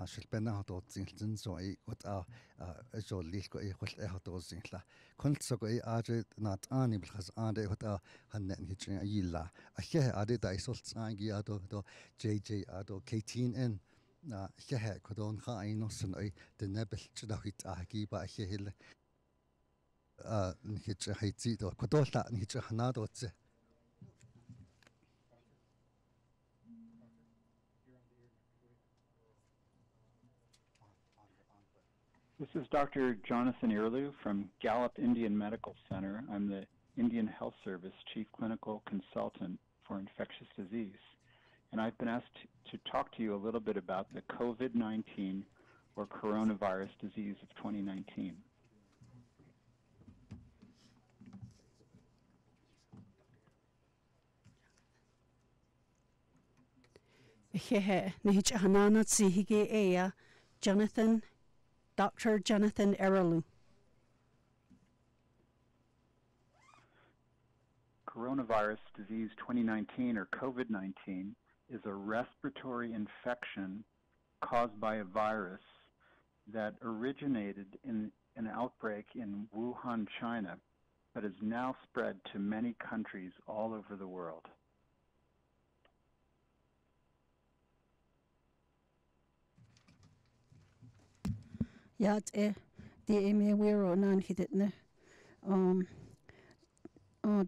Shilpenato Zinsen, so a what are a Jolisco, a what Ehato Zinla. Consogo a art not animal has ade what are Hanet Hitching a yilla. A here added I sold Sangi Ado, JJ Ado, KTNN. Here could on her innocent the nebel to the hit Aki by a hill. This is Dr. Jonathan Iralu from Gallup Indian Medical Center. I'm the Indian Health Service Chief Clinical Consultant for Infectious Disease. And I've been asked to talk to you a little bit about the COVID-19 or coronavirus disease of 2019. Hehe, Nihich Hanana Tsihige Ea, Dr. Jonathan Iralu. Coronavirus disease 2019 or COVID-19 is a respiratory infection caused by a virus that originated in an outbreak in Wuhan, China, but is now spread to many countries all over the world. Yat DMA Wero Nan Hiditne.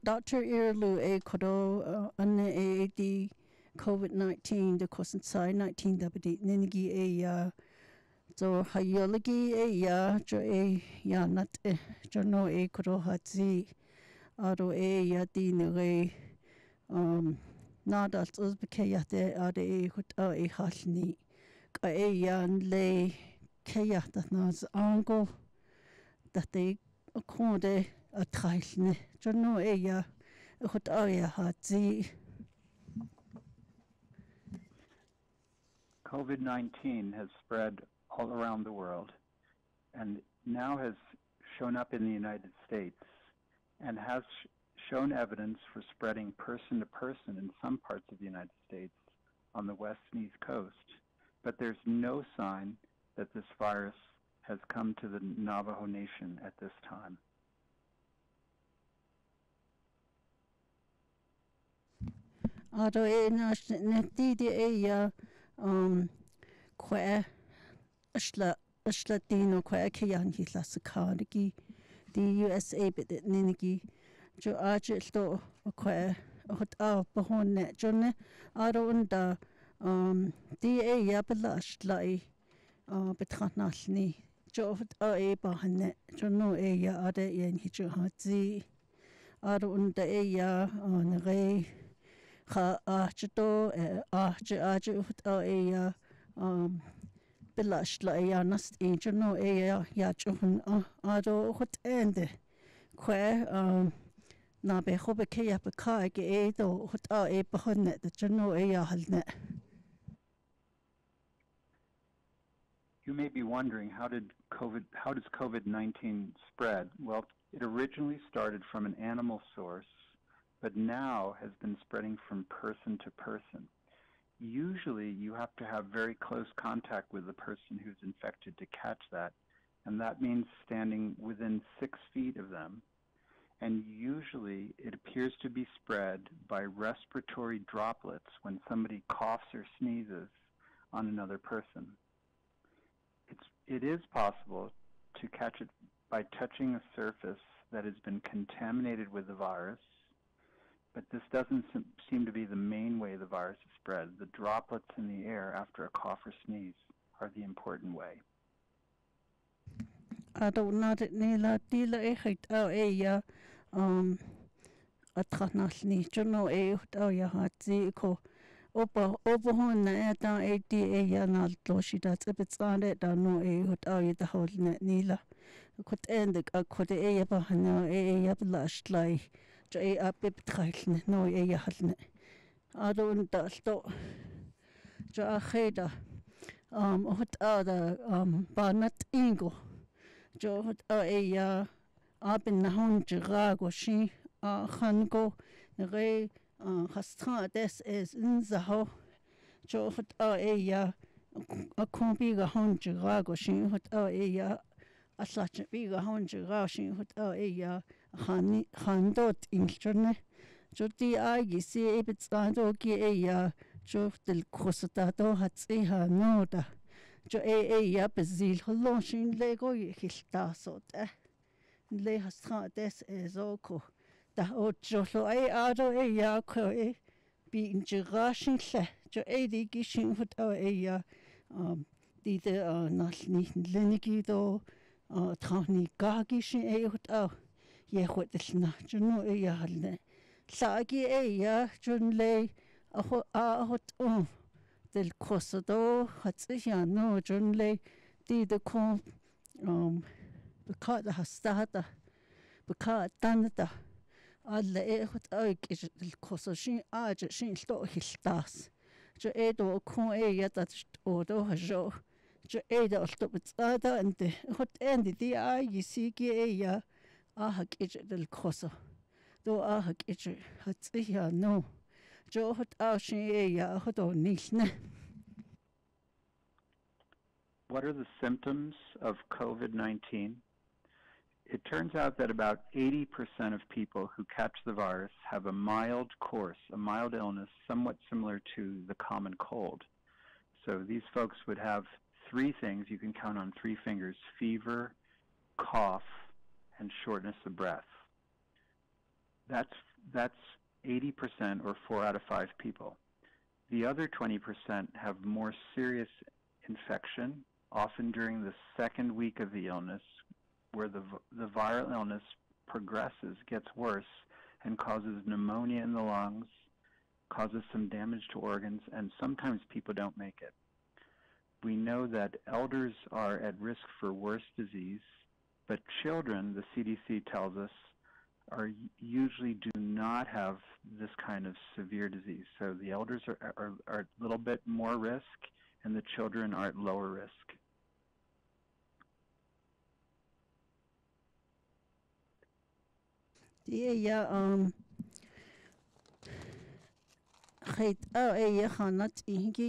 Dr. Iralu A. Kodo, Anne AD COVID-19, the Kosensai 19 Dabadi, Ninigi Aya, so Hayologi Aya, Jo A. Yanat, Jono A. Kodo Hatzi, Ado A. Yadi Nere, Nadat Uzbekayate, Ade Huta E. Hashni, Kayan Lay Kayatanas Ango, that they accorded a trifle, Jono Aya, Huta E. Hatzi. COVID-19 has spread all around the world and now has shown up in the United States and has shown evidence for spreading person to person in some parts of the United States on the west and east coast. But there's no sign that this virus has come to the Navajo Nation at this time. Quae Ashlatino, Quae Kayanhi Lasakargi, the USA bit at Ninigi, Jo Argento, Quae, Hot Al Bahonet, Jonne, Aronda, D.A. Yabelash Lai, Betranasni, Jo Hot A. Bahanet, Jono Aya Ade Yen Hijohazi, Aronda Aya on Ray, Ha Archito, Archer Hot Aya. Belash Layanast Angel no air Yachun Ado Hot End Quare Nabe Hobeke up a car gay though Hot A Bahonet, the Jono Air Halnet. You may be wondering how does COVID-19 spread? Well, it originally started from an animal source, but now has been spreading from person to person. Usually you have to have very close contact with the person who's infected to catch that, and that means standing within 6 feet of them. And usually it appears to be spread by respiratory droplets when somebody coughs or sneezes on another person. It is possible to catch it by touching a surface that has been contaminated with the virus, but this doesn't seem to be the main way the virus is spread. The droplets in the air after a cough or sneeze are the important way. I don't know that Nila Dila Echit Oya Atranasni, Jono Eoya Hatziko, Obohona Eta Eda Naldoshi, that's a bit on it, I know Eoya the whole net Nila. Could end the Akode Ebahana Eablash Lai. A bib trifle, no air hasn't. I don't stop. Joacheda, what other, Barnett Ingo. Jo hot air up in the Hon Girago, she, Hango, Ray, Hastra, this is in the ho. Jo hot air a combiga Hon Girago, she hot air a such a big Hon Girashi, hot air. Handot in Churne, Jodi Agi, see Abit's Andoki Aya, Jok del Cosatato Hatseha Noda, Jo Aya Bezil, Holoshin Lego, his tassot, Lehastra des Ezoko, the old Jolo Ado Aya Coe, being Jirashin Sle, Jo Adi Gishin Hut Aya, Dida Nasni Lenigido, Tawny Gagishin Ayot. Yeah, what is not, you know, a yard. Sagi a yard, John lay a hot on. Del Cosado, Hatsiya, no, John lay, did the comb, Bacat Hastada, Bacat Danada. I lay what I get the Cososhin, I just shin stole his stars. Jo Edo con a yard that Odo has show. Jo Edo stop its other and the hot end the eye, you see, a yard. I hug each little cosso. Though I hug each hats here, no. Joe hot out she a hot on Nishne. What are the symptoms of COVID-19? It turns out that about 80% of people who catch the virus have a mild course, a mild illness, somewhat similar to the common cold. So these folks would have three things you can count on three fingers: fever, cough, and shortness of breath. That's 80% or 4 out of 5 people. The other 20% have more serious infection, often during the second week of the illness, where the viral illness progresses, gets worse, and causes pneumonia in the lungs, causes some damage to organs, and sometimes people don't make it. We know that elders are at risk for worse disease, but children, the CDC tells us, usually do not have this kind of severe disease. So the elders are a little bit more risk, and the children are at lower risk. How can you protect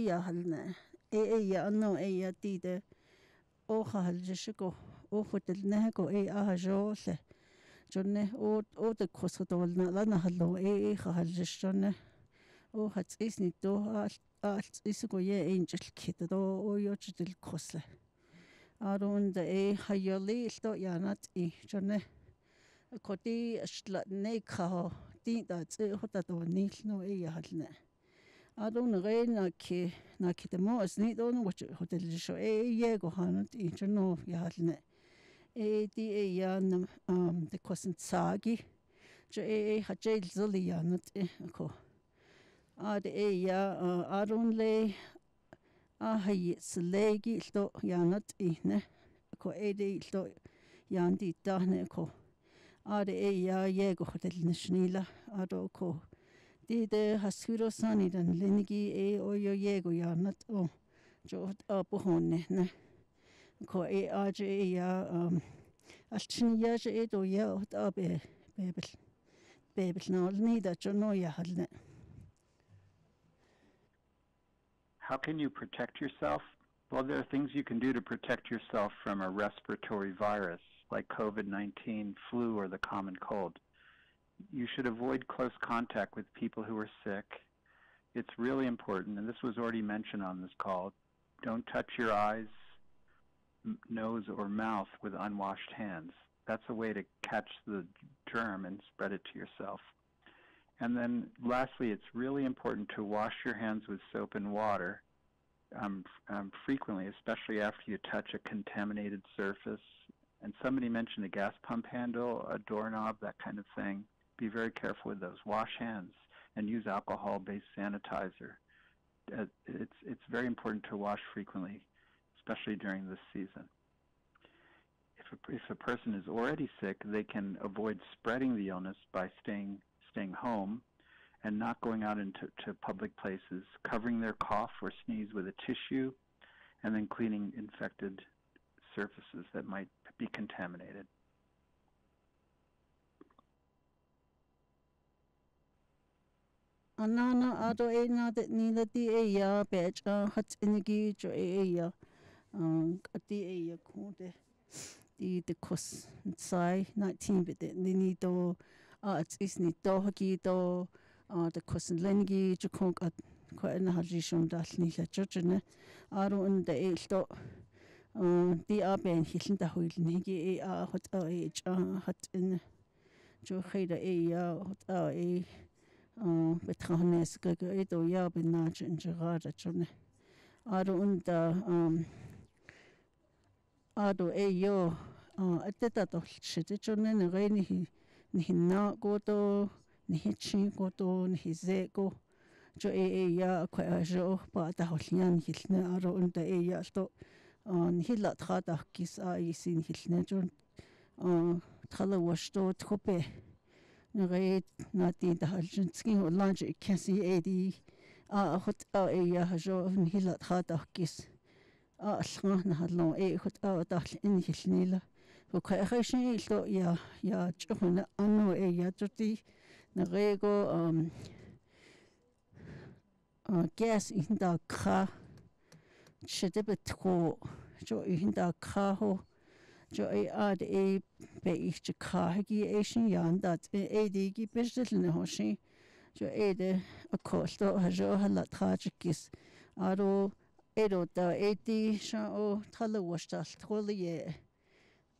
yourself? Well, there are things you can do to protect yourself from a respiratory virus like COVID-19, flu, or the common cold. You should avoid close contact with people who are sick. It's really important, and this was already mentioned on this call. Don't touch your eyes, nose, or mouth with unwashed hands. That's a way to catch the germ and spread it to yourself. And then lastly, it's really important to wash your hands with soap and water frequently, especially after you touch a contaminated surface. And somebody mentioned a gas pump handle, a doorknob, that kind of thing. Be very careful with those. Wash hands and use alcohol-based sanitizer. It's very important to wash frequently, especially during this season. If a person is already sick, they can avoid spreading the illness by staying home and not going out into public places, covering their cough or sneeze with a tissue, and then cleaning infected surfaces that might be contaminated.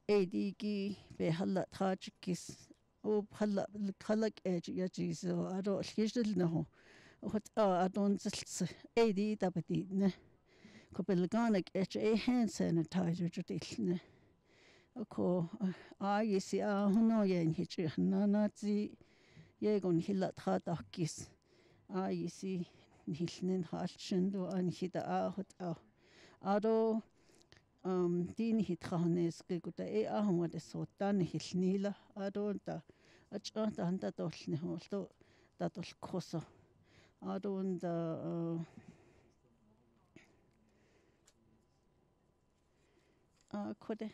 ADG be hallat hajkis o hallat halak edges or I don't usually know what I don't AD tapati ne kopelganic HA hand sanitizer judilne ako I see a no yen hitch nanazi yegon hillat hatakis I see nilnen halchendo an hita hot a ado din hitranes gekuta ahma de sotan hilnila adonta achanta handa tolne holto tatolkoso adonta kode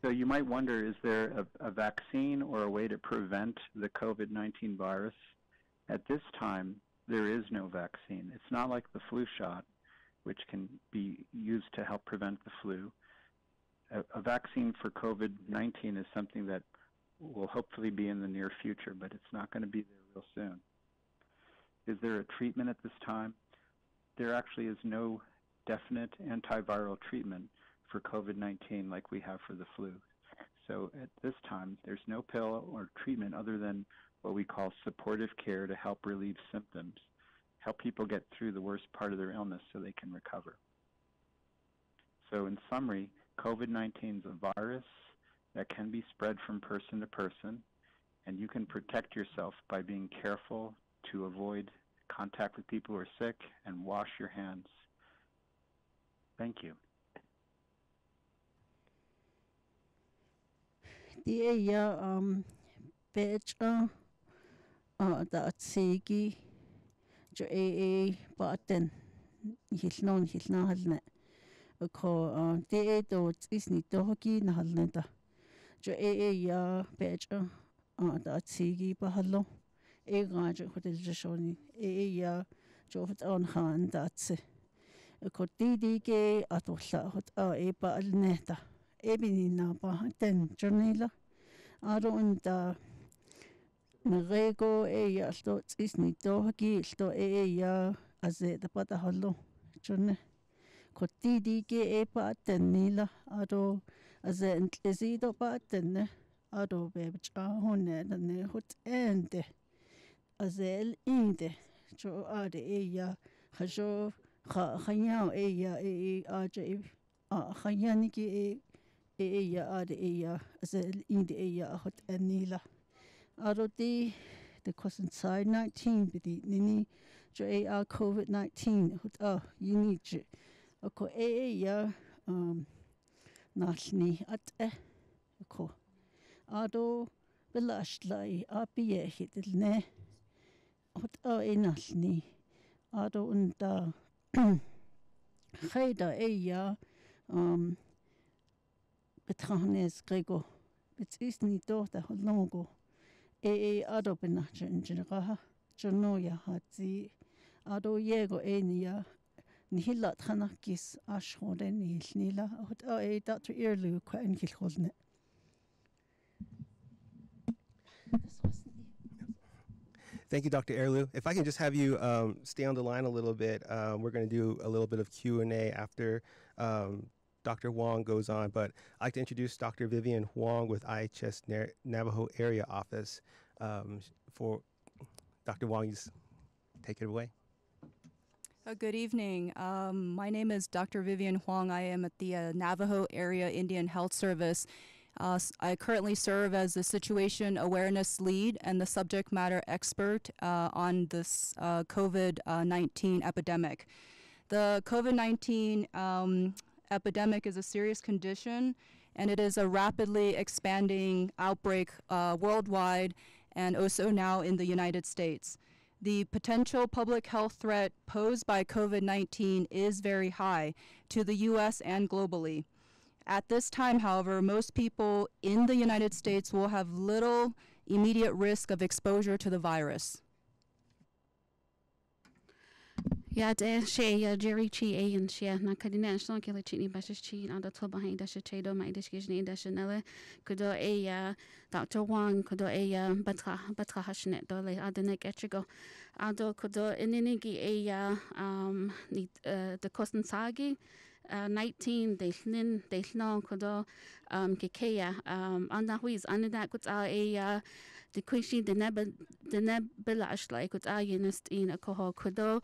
So you might wonder, is there a vaccine or a way to prevent the COVID-19 virus? At this time, there is no vaccine. It's not like the flu shot, which can be used to help prevent the flu. A vaccine for COVID-19 is something that will hopefully be in the near future, but it's not going to be there real soon. Is there a treatment at this time? There actually is no definite antiviral treatment for COVID-19 like we have for the flu. So at this time, there's no pill or treatment other than what we call supportive care to help relieve symptoms, help people get through the worst part of their illness so they can recover. So in summary, COVID-19 is a virus that can be spread from person to person, and you can protect yourself by being careful to avoid contact with people who are sick and wash your hands. Thank you. The better that segi jo button his non his na halne ko the dot is ni dogi na halnta jo ya better that segi bahalo e gajo hotel jeshoni ya jo hot on han that's ko didike atosha hot e ba alneta Ebinina Bahaten Janela Aronda Narego Ea Stots Isni Dogi Sto Ea Aze the Patahalo Jone Cotidi Ge Paten Nila Ado Azent Ezido Paten Ado Babich Ahone the Nehut Ende Azel Inde Jo Ade Ea Hajo Hanyao Ea E Aje Hayaniki Eya ad eya as in the eya hot anila. Arodi the cousin side 19 bidi nini jo a COVID-19 hot a unique. Ako eya nasni at e ko. Ado belash lai apie hit ne hot a enasni. Ado unda Heda eya Betranes Grego, it's easily daughter Longo, A. Ado Benacha in Generaha, Jonoya Hadzi, Ado Yego Enia, Nihila Tranakis, Ashrodeni, Nila, Hot A. Dr. Iralu, and Kilholnet. Thank you, Dr. Iralu. If I can just have you stay on the line a little bit, we're going to do a little bit of Q&A after. Dr. Huang goes on, but I'd like to introduce Dr. Vivian Huang with IHS Navajo Area Office. For Dr. Huang, you take it away. Good evening. My name is Dr. Vivian Huang. I am at the Navajo Area Indian Health Service. I currently serve as the Situation Awareness Lead and the subject matter expert on this COVID-19 epidemic. The COVID-19 epidemic is a serious condition, and it is a rapidly expanding outbreak worldwide and also now in the United States. The potential public health threat posed by COVID-19 is very high to the U.S. and globally. At this time, however, most people in the United States will have little immediate risk of exposure to the virus. Ya de she ya Jerry Chi A and she na kadina shon kila chini bashish chi and the top behind dasha chedo my dish gishni dashanella kudo a ya Dr. Wang kudo a ya batra hashnet dole adenek etrigo ado kudo ininigi a ya the kosten sagi 19 dehlin kudo kikeya anahuiz anadak kuts a ya the quishi the nebula ashlai kuts a yinist in a koho kudo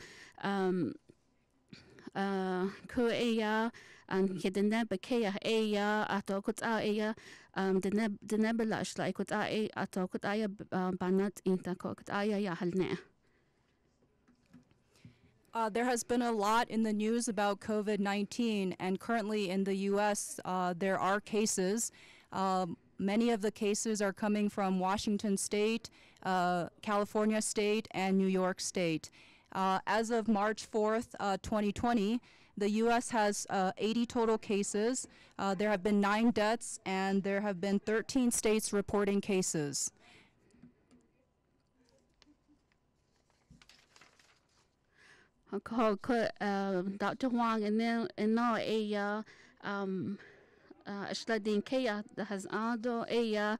ku eya kedene bekeya eya ato kut a eya the nebula ashlai kut a e ato kut aya banat inta kut aya ya halne. There has been a lot in the news about COVID-19, and currently in the U.S. There are cases. Many of the cases are coming from Washington State, California State, and New York State. As of March 4th, 2020, the U.S. has 80 total cases. There have been 9 deaths, and there have been 13 states reporting cases. Called Dr. Huang and then now a Shladin Kaya that has Ado a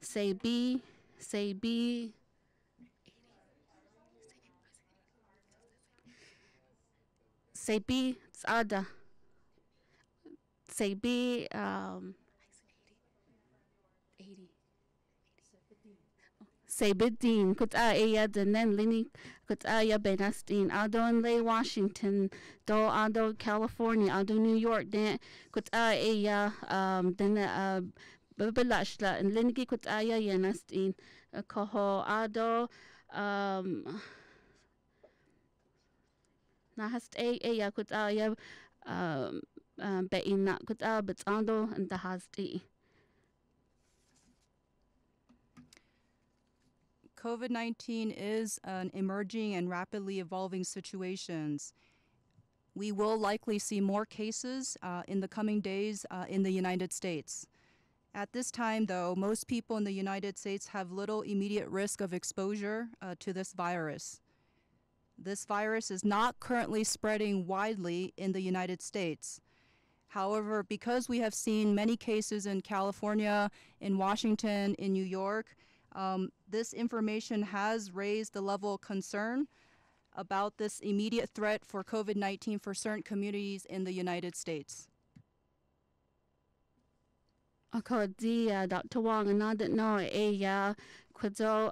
say B 80 Tsada say B 80 Sabidin, Kutaya, the Nen Lini, Kutaya Benastin, Aldo in Lay, Washington, Do Aldo, California, Aldo, New York, then Kutaya, then Babelashla, and Linigi Kutaya Yanastin, Koho, Aldo, Nahast Aya Kutaya, Beina Kuta, but Aldo and the Hasti. COVID-19 is an emerging and rapidly evolving situation. We will likely see more cases in the coming days in the United States. At this time, though, most people in the United States have little immediate risk of exposure to this virus. This virus is not currently spreading widely in the United States. However, because we have seen many cases in California, in Washington, in New York, this information has raised the level of concern about this immediate threat for COVID-19 for certain communities in the United States. Okay, Dr. Wang, and I didn't know a kudo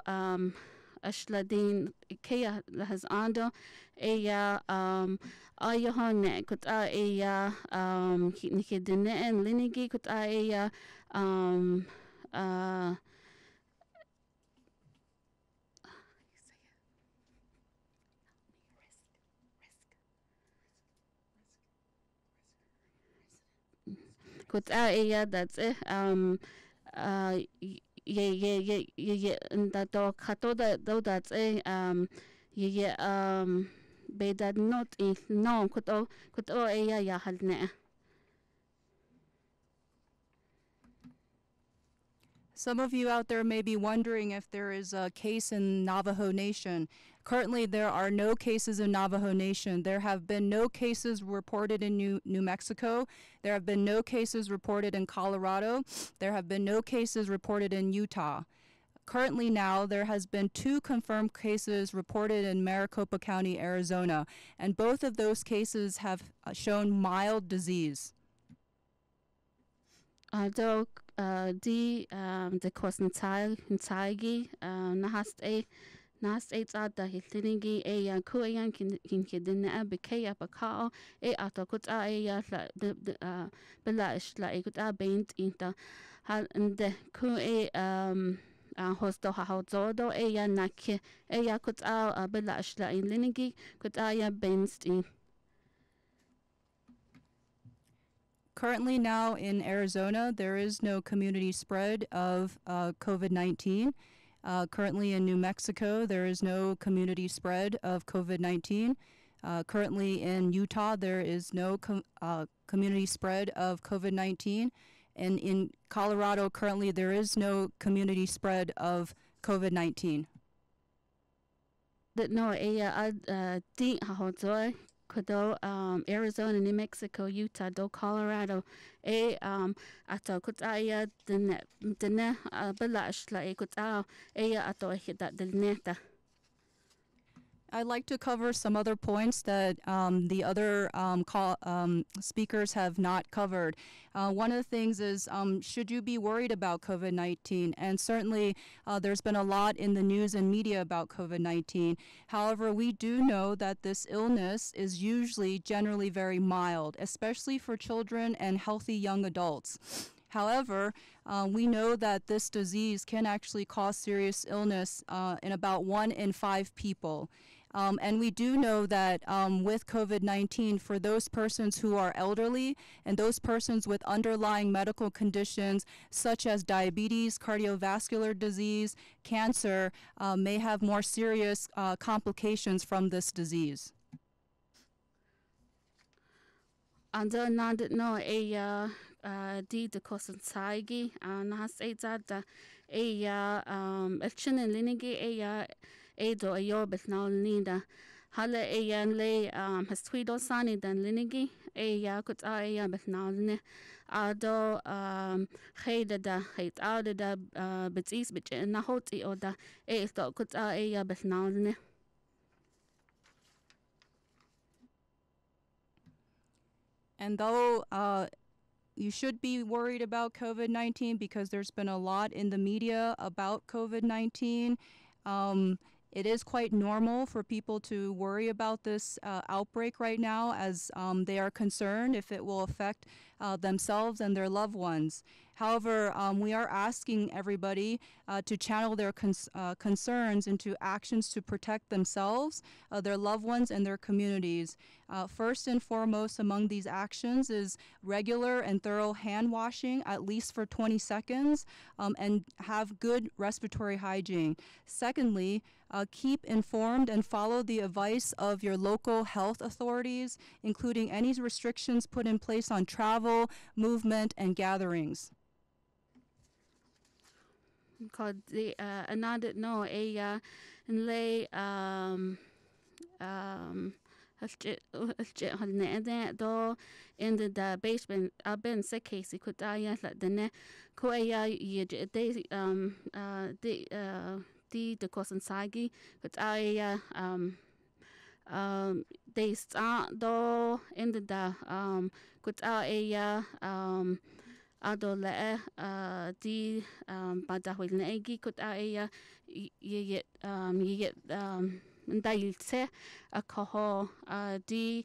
ashladin kaya has ando a ayahone kut a nikidine and linigi kut a Kut a that's it. Yeah, and that dog kato that's a be that not is no kuto a ya halne. Some of you out there may be wondering if there is a case in Navajo Nation. Currently, there are no cases in Navajo Nation. There have been no cases reported in New Mexico. There have been no cases reported in Colorado. There have been no cases reported in Utah. Currently now, there has been 2 confirmed cases reported in Maricopa County, Arizona, and both of those cases have shown mild disease. Although the Kosntai Ntaigi Nahast eight at the Hiltinigi a Kuayan Kinkidina Bekaya Bakao, a Atokut a Belash like a baint in the Kue Hosto Hahozodo, a Naki, a Yakut a Belash la in Linigi, Kutaya Bainst in. Currently now in Arizona, there is no community spread of COVID-19. Currently in New Mexico, there is no community spread of COVID-19. Currently in Utah, there is no community spread of COVID-19. And in Colorado, currently there is no community spread of COVID-19. No, Arizona, New Mexico, Utah, do Colorado, ato kutaya dene belash la ikutao ato hidat deneta. I'd like to cover some other points that the other speakers have not covered. One of the things is, should you be worried about COVID-19? And certainly there's been a lot in the news and media about COVID-19. However, we do know that this illness is usually generally very mild, especially for children and healthy young adults. However, we know that this disease can actually cause serious illness in about 1 in 5 people. And we do know that with COVID-19, for those persons who are elderly and those persons with underlying medical conditions such as diabetes, cardiovascular disease, cancer, may have more serious complications from this disease. Ando nand no eya di de kosensaigi nas ezada eya elchinen linigi eya edo ayobet na linda hala eya le hastwido sani dan linigi eya kut eya bet na lne ado khayda da khayt ado da betis bit na hoti oda eto kut eya bet na lne. And though you should be worried about COVID-19 because there's been a lot in the media about COVID-19, it is quite normal for people to worry about this outbreak right now, as they are concerned if it will affect themselves and their loved ones. However, we are asking everybody to channel their concerns into actions to protect themselves, their loved ones, and their communities. First and foremost among these actions is regular and thorough hand washing, at least for 20 seconds, and have good respiratory hygiene. Secondly, keep informed and follow the advice of your local health authorities, including any restrictions put in place on travel, movement, and gatherings. Called the another no a lay do in the basement been sick case could the ne the Kosensagi could they start do in the could Adole di badahwilnegi could aya yet dailse a coho di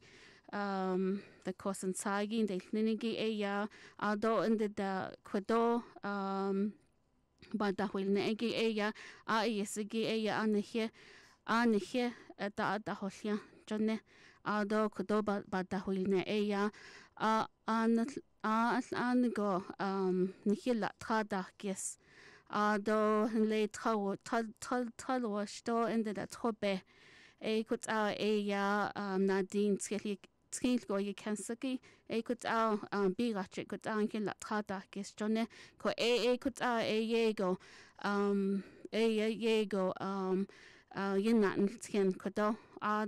the Kosensagi the Ninigi aya ado in the Quado badahwilnegi aya ayesigi aya anihe at the Adahosia Jonne Ado Kodoba badahwilne aya an go nihila tradakis do lay wash do ended that hobe a could our aya nadine skilly go ye kansaki a could our be ratchet could ankilat tradakis jonne co a could our a yego a yego yin not skin kodo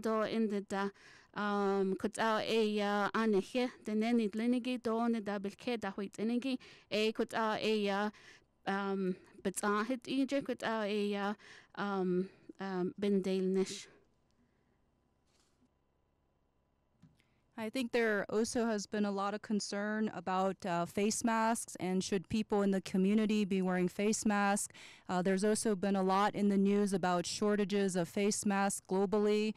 do ended that could our a anne here, the nanny linigi, don the double care that wait inigi, a could our a but I hit Egypt could our a bendale nish. I think there also has been a lot of concern about face masks and should people in the community be wearing face masks. There's also been a lot in the news about shortages of face masks globally.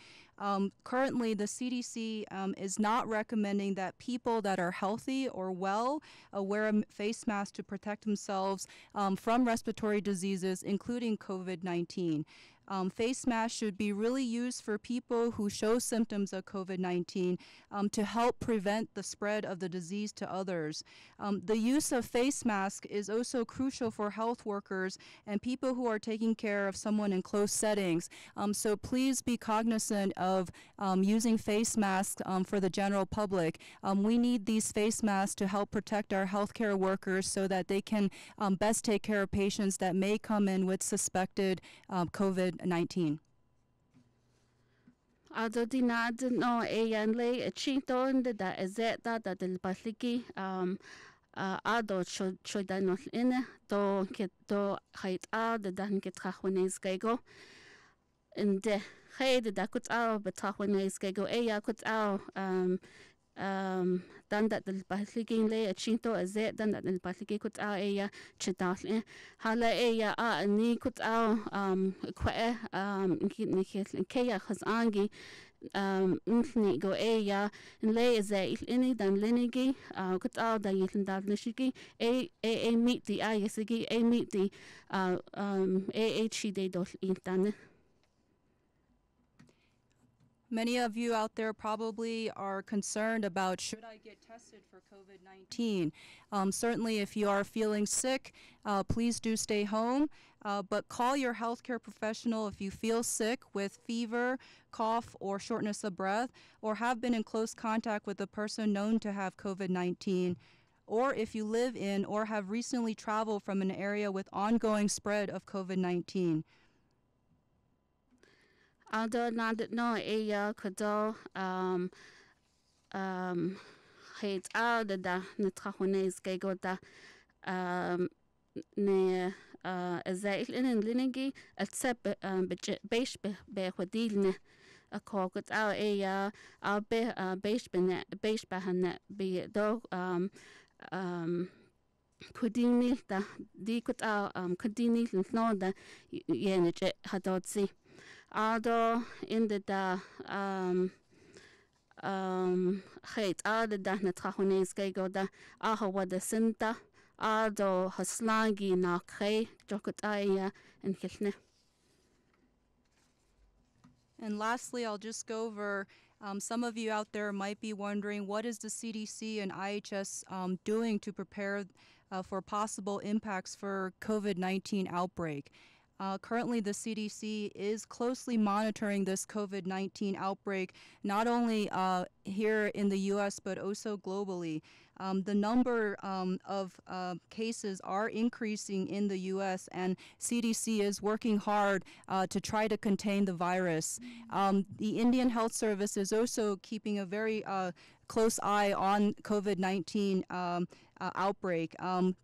Currently, the CDC is not recommending that people that are healthy or well wear a face mask to protect themselves from respiratory diseases, including COVID-19. Face masks should be really used for people who show symptoms of COVID-19 to help prevent the spread of the disease to others. The use of face masks is also crucial for health workers and people who are taking care of someone in close settings. So please be cognizant of using face masks for the general public. We need these face masks to help protect our healthcare workers so that they can best take care of patients that may come in with suspected COVID-19. no eyanle chinton da ezeta da del pasliki ado chodanos in do keto hait ad dan ketrahunes gego and hait da kut ao betrahunes gego eya kut ao dan that the Paslikin lay a chinto a z, then that the Pasliki could our aya chitas, Hala aya a ni could our quae kidnikis and kaya has angi ntni go aya and lay a zay inni than linigi, could our dayitan davnishiki, a meet the ayasigi, a meet the a chi de dos intan. Many of you out there probably are concerned about, should I get tested for COVID-19? Certainly if you are feeling sick, please do stay home, but call your healthcare professional if you feel sick with fever, cough, or shortness of breath, or have been in close contact with a person known to have COVID-19, or if you live in or have recently traveled from an area with ongoing spread of COVID-19. Although not no aya could hate out the Natrahones Gagota ne Zailin and Linigi, except Besh Behudilne, a cocked out aya, I'll be Besh Bahanet be dog Kudini the Dicot out Kudini no the Yenage Hadotzi. Although in the hate all the Natrahones Gagoda, Ahawa the Sinta, Aldo Haslangi Nakre, Jokotaya, and Hitne. And lastly, I'll just go over some of you out there might be wondering, what is the CDC and IHS doing to prepare for possible impacts for COVID-19 outbreak? Currently, the CDC is closely monitoring this COVID-19 outbreak, not only here in the U.S., but also globally. The number of cases are increasing in the U.S., and CDC is working hard to try to contain the virus. The Indian Health Service is also keeping a very close eye on COVID-19 outbreak.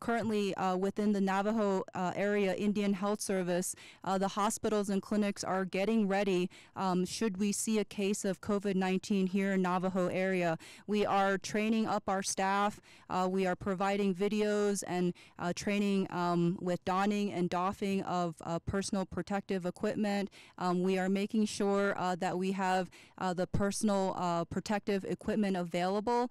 Currently, within the Navajo Area Indian Health Service, the hospitals and clinics are getting ready. Should we see a case of COVID-19 here in Navajo area, we are training up our staff. We are providing videos and training with donning and doffing of personal protective equipment. We are making sure that we have the personal protective equipment available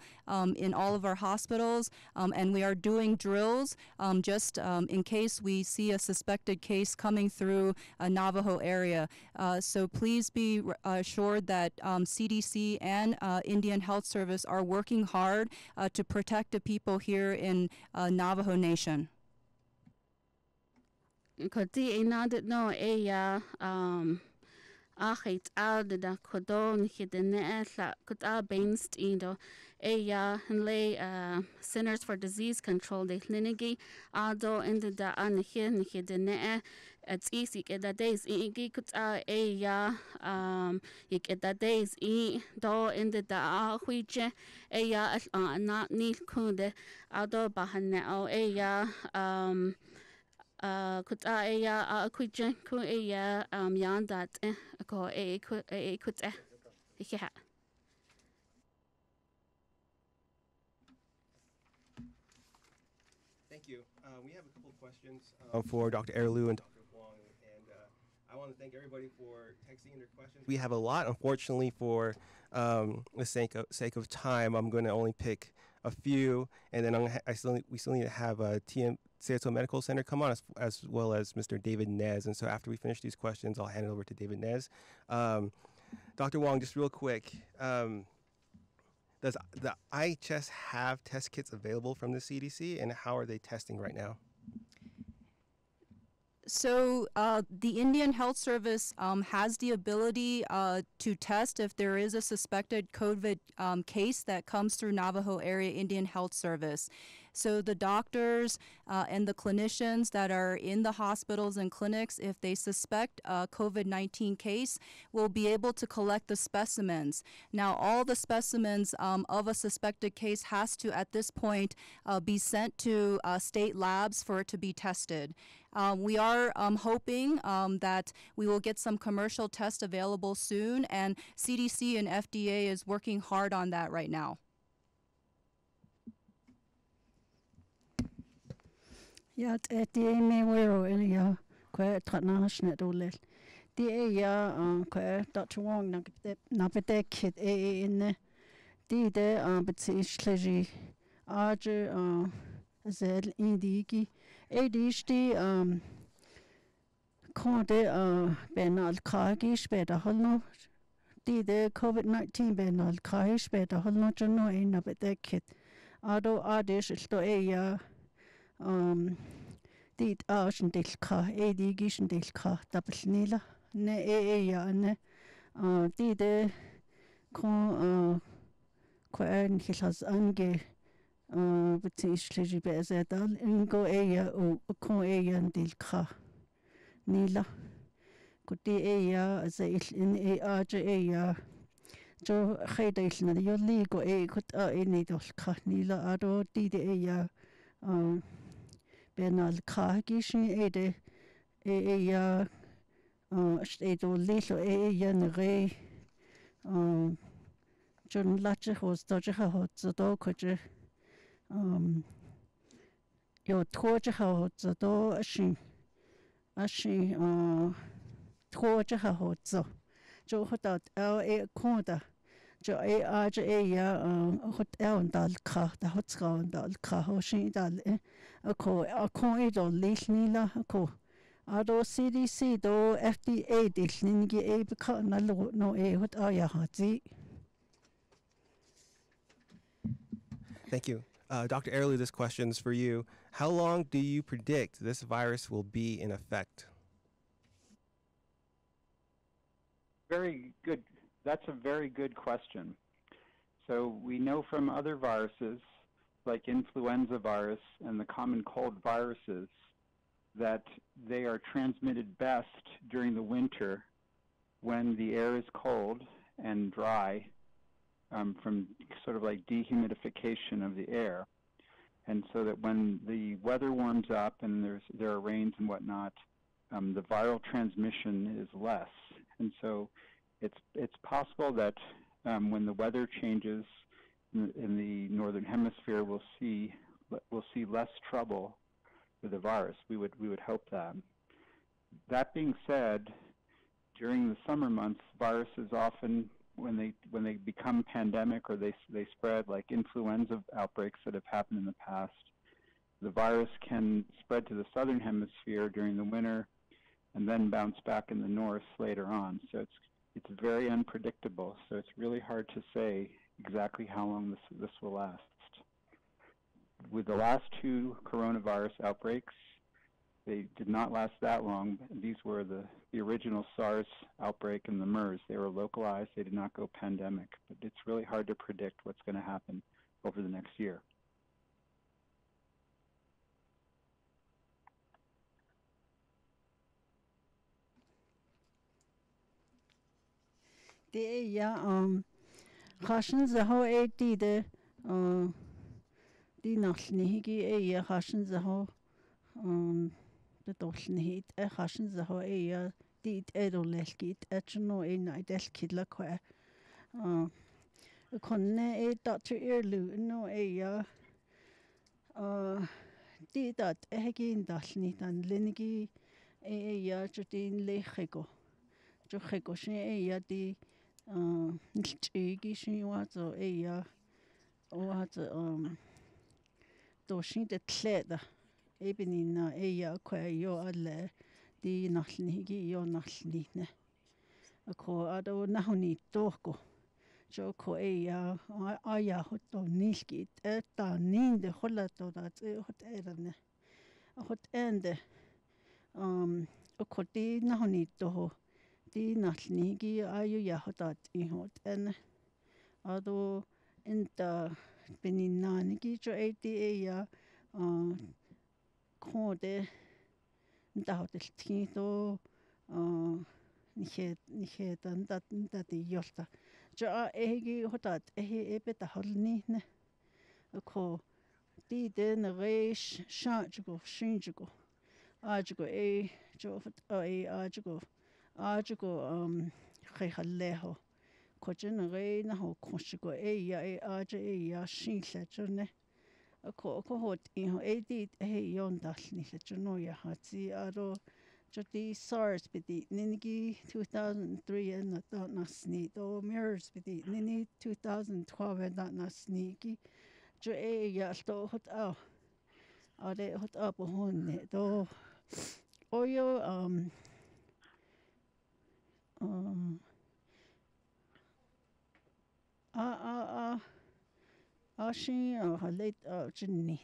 in all of our hospitals, and we are doing drills just in case we see a suspected case coming through a Navajo area. So please be assured that CDC and Indian Health Service are working hard to protect the people here in Navajo Nation. Acht out the codon hidden could all bainst in the aya and lay Centers for Disease Control the Linigi, although in the unhidden hidden it's easy get the days e could aya you get the days e do in the which aya as not need could although bahana o aya could I could drink yarn that go a could yeah. Thank you. We have a couple of questions for Dr. Iralu and Dr. Huang, and I want to thank everybody for texting in their questions. We have a lot. Unfortunately, for the sake of time, I'm going to only pick a few, and then we still need to have a Tsehootsooi Medical Center come on, as well as Mr. David Nez. And so after we finish these questions, I'll hand it over to David Nez. Dr. Huang, just real quick, does the IHS have test kits available from the CDC, and how are they testing right now? So the Indian Health Service has the ability to test if there is a suspected COVID case that comes through Navajo Area Indian Health Service. So the doctors and the clinicians that are in the hospitals and clinics, if they suspect a COVID-19 case, will be able to collect the specimens. Now, all the specimens of a suspected case has to, at this point, be sent to state labs for it to be tested. We are hoping that we will get some commercial tests available soon, and CDC and FDA is working hard on that right now. Yeah, FDA may well earlier quite transnational dollar. The yeah, quite Dr. Wong napetek hit a in the day, but see clergy arger zel indiki ADHD code benal kagish better hollow. The COVID-19 benal kagish better hollow to no in napetek hit. Ado adish to a did Argentilka, Edigishentilka, Dablnila, Ne Eane, Dide Con Quern Hilas Ange, Betish Bezedal, Ingo Ea, O Con Ean Dilka, Nila, Good Ea, Zail in Arja Jo Hedel, your legal A could Enidolka, Nila Ado, Did Ea, Bernal Kagishin Ede, Ea, Stedo Lilo, Ean Ray, John Latcher was Dodger Hot, the dog, your Torger Hot, the door, Ashin, Torger Hot, so Joe Hot out L.A. Corda, Joe A.R.J.A. Hot L. Dalka, the Hot Scound Dalka, Hoshin Dal. A coid or little la co. Ado CDC do FDA dislingi abe cut and a low no a what are your hearty. Thank you. Dr. Iralu, this question's for you. How long do you predict this virus will be in effect? Very good. That's a very good question. So we know from other viruses, like influenza virus and the common cold viruses, that they are transmitted best during the winter when the air is cold and dry from sort of like dehumidification of the air. And so that when the weather warms up and there are rains and whatnot, the viral transmission is less. And so it's possible that when the weather changes in the northern hemisphere, we'll see less trouble with the virus. We would hope that. That being said, during the summer months, viruses often, when they become pandemic or they spread, like influenza outbreaks that have happened in the past, the virus can spread to the southern hemisphere during the winter, and then bounce back in the north later on. So it's very unpredictable. So it's really hard to say exactly how long this will last. With the last two coronavirus outbreaks, they did not last that long. These were the original SARS outbreak and the MERS. They were localized. They did not go pandemic. But it's really hard to predict what's going to happen over the next year. Russians, the whole AD, the Nachnigi, a Russians, the whole the Dolson heat, a Russians, the whole a deed edoleskit, a chino in a deskid lacquer. A conne a Dr. Iralu, no a deed that again Dachnit and Linigi, a Yajardin Lechego. Johego, she a yadi. She was a what though she declared even in a year quay your le the Nasnigi, your Nasnine. A co ado nahoni doko. Joko a aya hot on niskit, a tanin the holato that a hot end a cotti nahoni doho. The Nasnigi, are you Yahotat in hot and although in the Beninanigi, 80 a Konde ndaw delthin do nihet ndat yolta ja egi hotat ehi ebet holni ne ko di den reish shanjgo shinjgo ajgo e jo ai ajgo khaleho kojin re na ho konshgo e ya e aje e ya shin sachne ko hot in edit e yon dalni sachno ya hatsi aro Jodi SARS bidi ninigi 2003 and not nasni do MERS bidi nini 2012 and not nasniki jo e ya sto hot au ade hot up honne do oyo Ashi halet chinne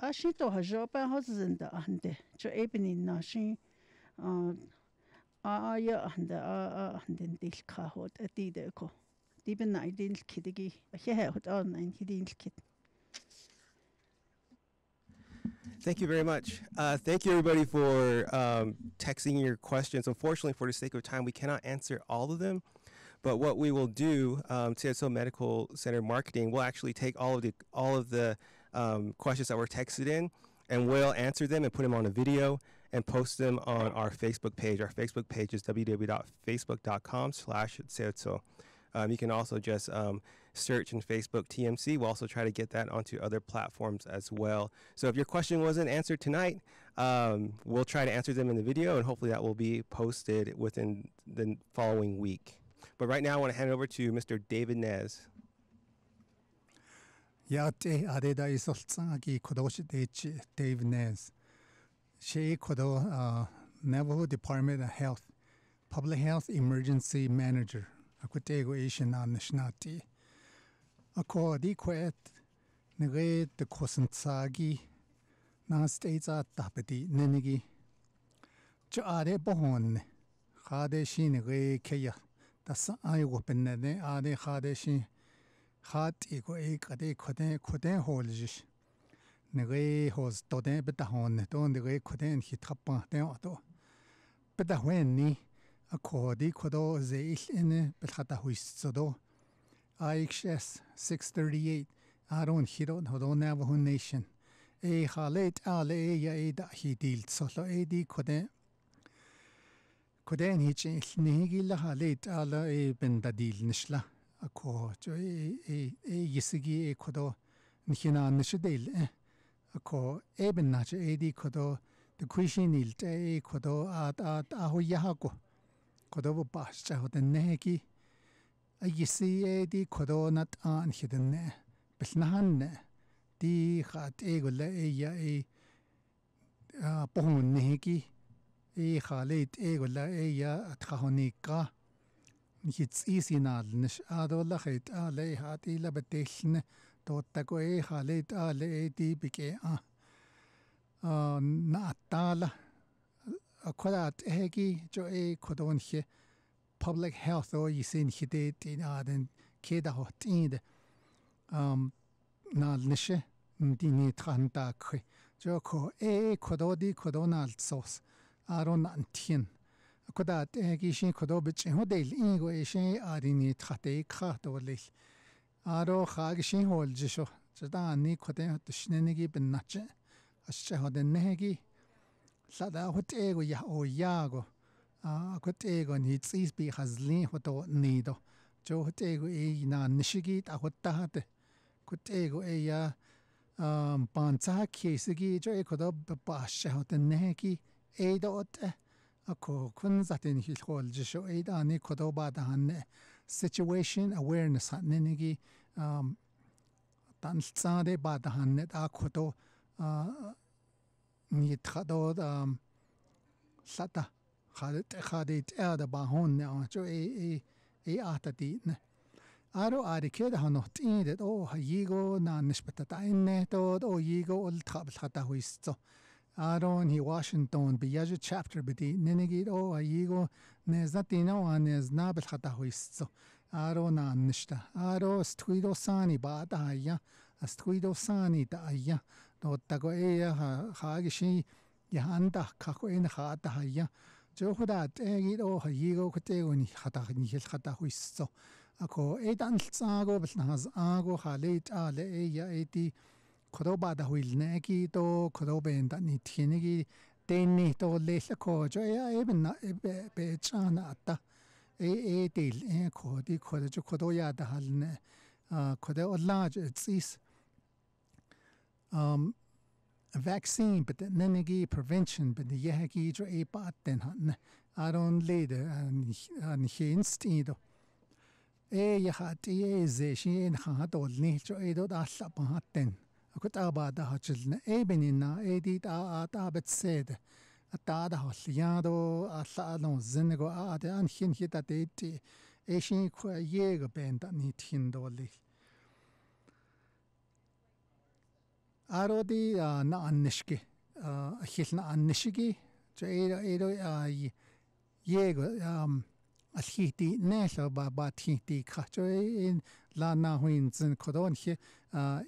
Ashi to hajopa hosinda ande cho ebeni nashi ya ande anden dil kahot atide ko diben idil kidigi here hot on and hidil kid Thank you very much. Thank you, everybody, for texting your questions. Unfortunately, for the sake of time, we cannot answer all of them. But what we will do, Tsehootsooi Medical Center Marketing, will actually take all of the questions that were texted in, and we'll answer them and put them on a video and post them on our Facebook page. Our Facebook page is www.facebook.com/Tsehootsooi. You can also just search in Facebook TMC. We'll also try to get that onto other platforms as well. So if your question wasn't answered tonight, we'll try to answer them in the video, and hopefully that will be posted within the following week. But right now I want to hand it over to Mr. David Nez. Yate Adeda Isoltsagi Kodoshi Dechi Dave Nez. She Kodo Navajo Department of Health, Public Health Emergency Manager. Akutego Asian Anishinati. Ako Adiquet Nere the Kosentsagi Na States at Tapeti Nenigi. Joade Bohon Hadeshi Nere Kaya. That's I open the Ade Hadeshi Hat Ego Ade Koden Holish. Nere Hos Dode Betahon, Don the Re Koden Hitrapa de Otto. Betaweni. According to the in Belhatahuisodo, IHS 638, Aaron Hiro, Hodo Navajo Nation, a Halet Ale Yaeda he dealt solo edi Koden Koden Hitch Nihigila Halet Ala e Bendadil Nishla, a co Yisigi Kodo Nihina Nishadil, a co Eben Nach Edi Kodo, the Quishinilt E Kodo at Ahoyahako. Kodovo Basha Hoden Negi. A Yisi Edi Kodonat An Hidden Ne, Besnahane, D. Hat Egole Eya E. Bon Negi, E. Halet Egole Eya at Hahonika. It's easy nalnish Adolahet Ale Hati Labatation, Dotago E. Halet Ale Edi Bigea Natala. Kodat Hegi, Joe Kodonche, Public Health, or Yisin Hidet in Aden, Keda Hot Ind Nalnishe, Dini Trantakri, Joko E. Kododi Kodonal Sauce, Aron Antin. Kodat Hegishin Kodobich, Hodel Ingo Eshe, Adini Trate Kartolich, Aro Hagishin Holjisho, Jadani Koden Shnenegi Benache, Ashehoden Negi. Sada hot ego ya o yago. A good ego and its ease be has lean hot nido. Jo hot ego e na nishigit a hot tahate. Good ego e ya Pansaki sigi jo ecodob basha hot and neki. A dot a co kunzatin his hole jisho eda nicodoba dan situation awareness at nenigi Tansade badahanet a koto. Nitrado Sata had it the Bahon now, Joe A. Atadin. Aro Adicate had not eaten, oh, Higo, Nanispatatin, or Yigo, old Trablatahuisto, Aron he Washington biyaje chapter biti nenegit o ayigo nezatina o neznabel hatahoisto Aron anishta Aro stuido sani bata ya stuido sani ta ya no tago eya hagishi yahanda kako en hata ya johoda tegit o ayigo kutego ni hatahil hatahoisto ako edan tsago belnaz ago halit ale eya eti Kodoba da Wilneki to Kodoben that Nitinigi, Deni to Lesako, Joya, even Bechanata, A deal, Eco, the Kodojo Kodoya, the Halne, Kodel large, it's this vaccine, but Nenegi prevention, but the Yahaki, Jo A Patten, Aron Leder, and he instead. A Yahati is a she and had all nature, Edo Aslapaten. About the Hutchin, Ebenina, Edit, Abet said, a Tada Hosliado, a Salon, Zenego, Ade, and Hinhit at 80, Asian Quayer bent at Nitin Dolly. Arodi, not Nishki, Hilna Nishiki, Jada Edo, Yego, a Hiti, National Babatiti, Cacho in Lana Wins and Codonhe.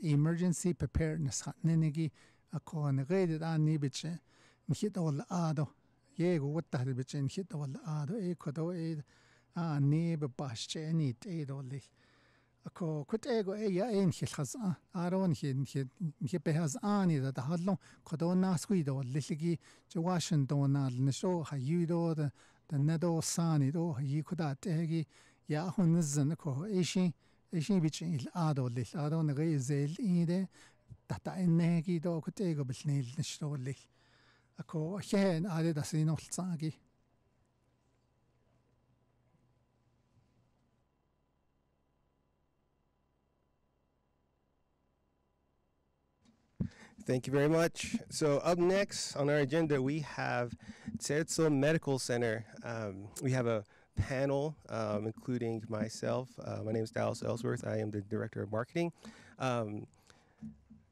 Emergency preparedness hat nenegi a con rated an nibiche hit all ado yego what that bitch and hit all ado e codo aid a neb basche and it aid only a co could ego a ya in his has aron hip has ani that the hadlong codona squid or litigi to Washington al nisho hayudo the nedo san it oh ye could at egi yahunizen co ishi Bitch ill adolith, I don't raise either that I naggy dog could take a bit nail slowly. A co hen added a sin of saggy. Thank you very much. So up next on our agenda, we have Tsehootsooi Medical Center. We have a panel, including myself. My name is Dallas Ellsworth. I am the director of marketing.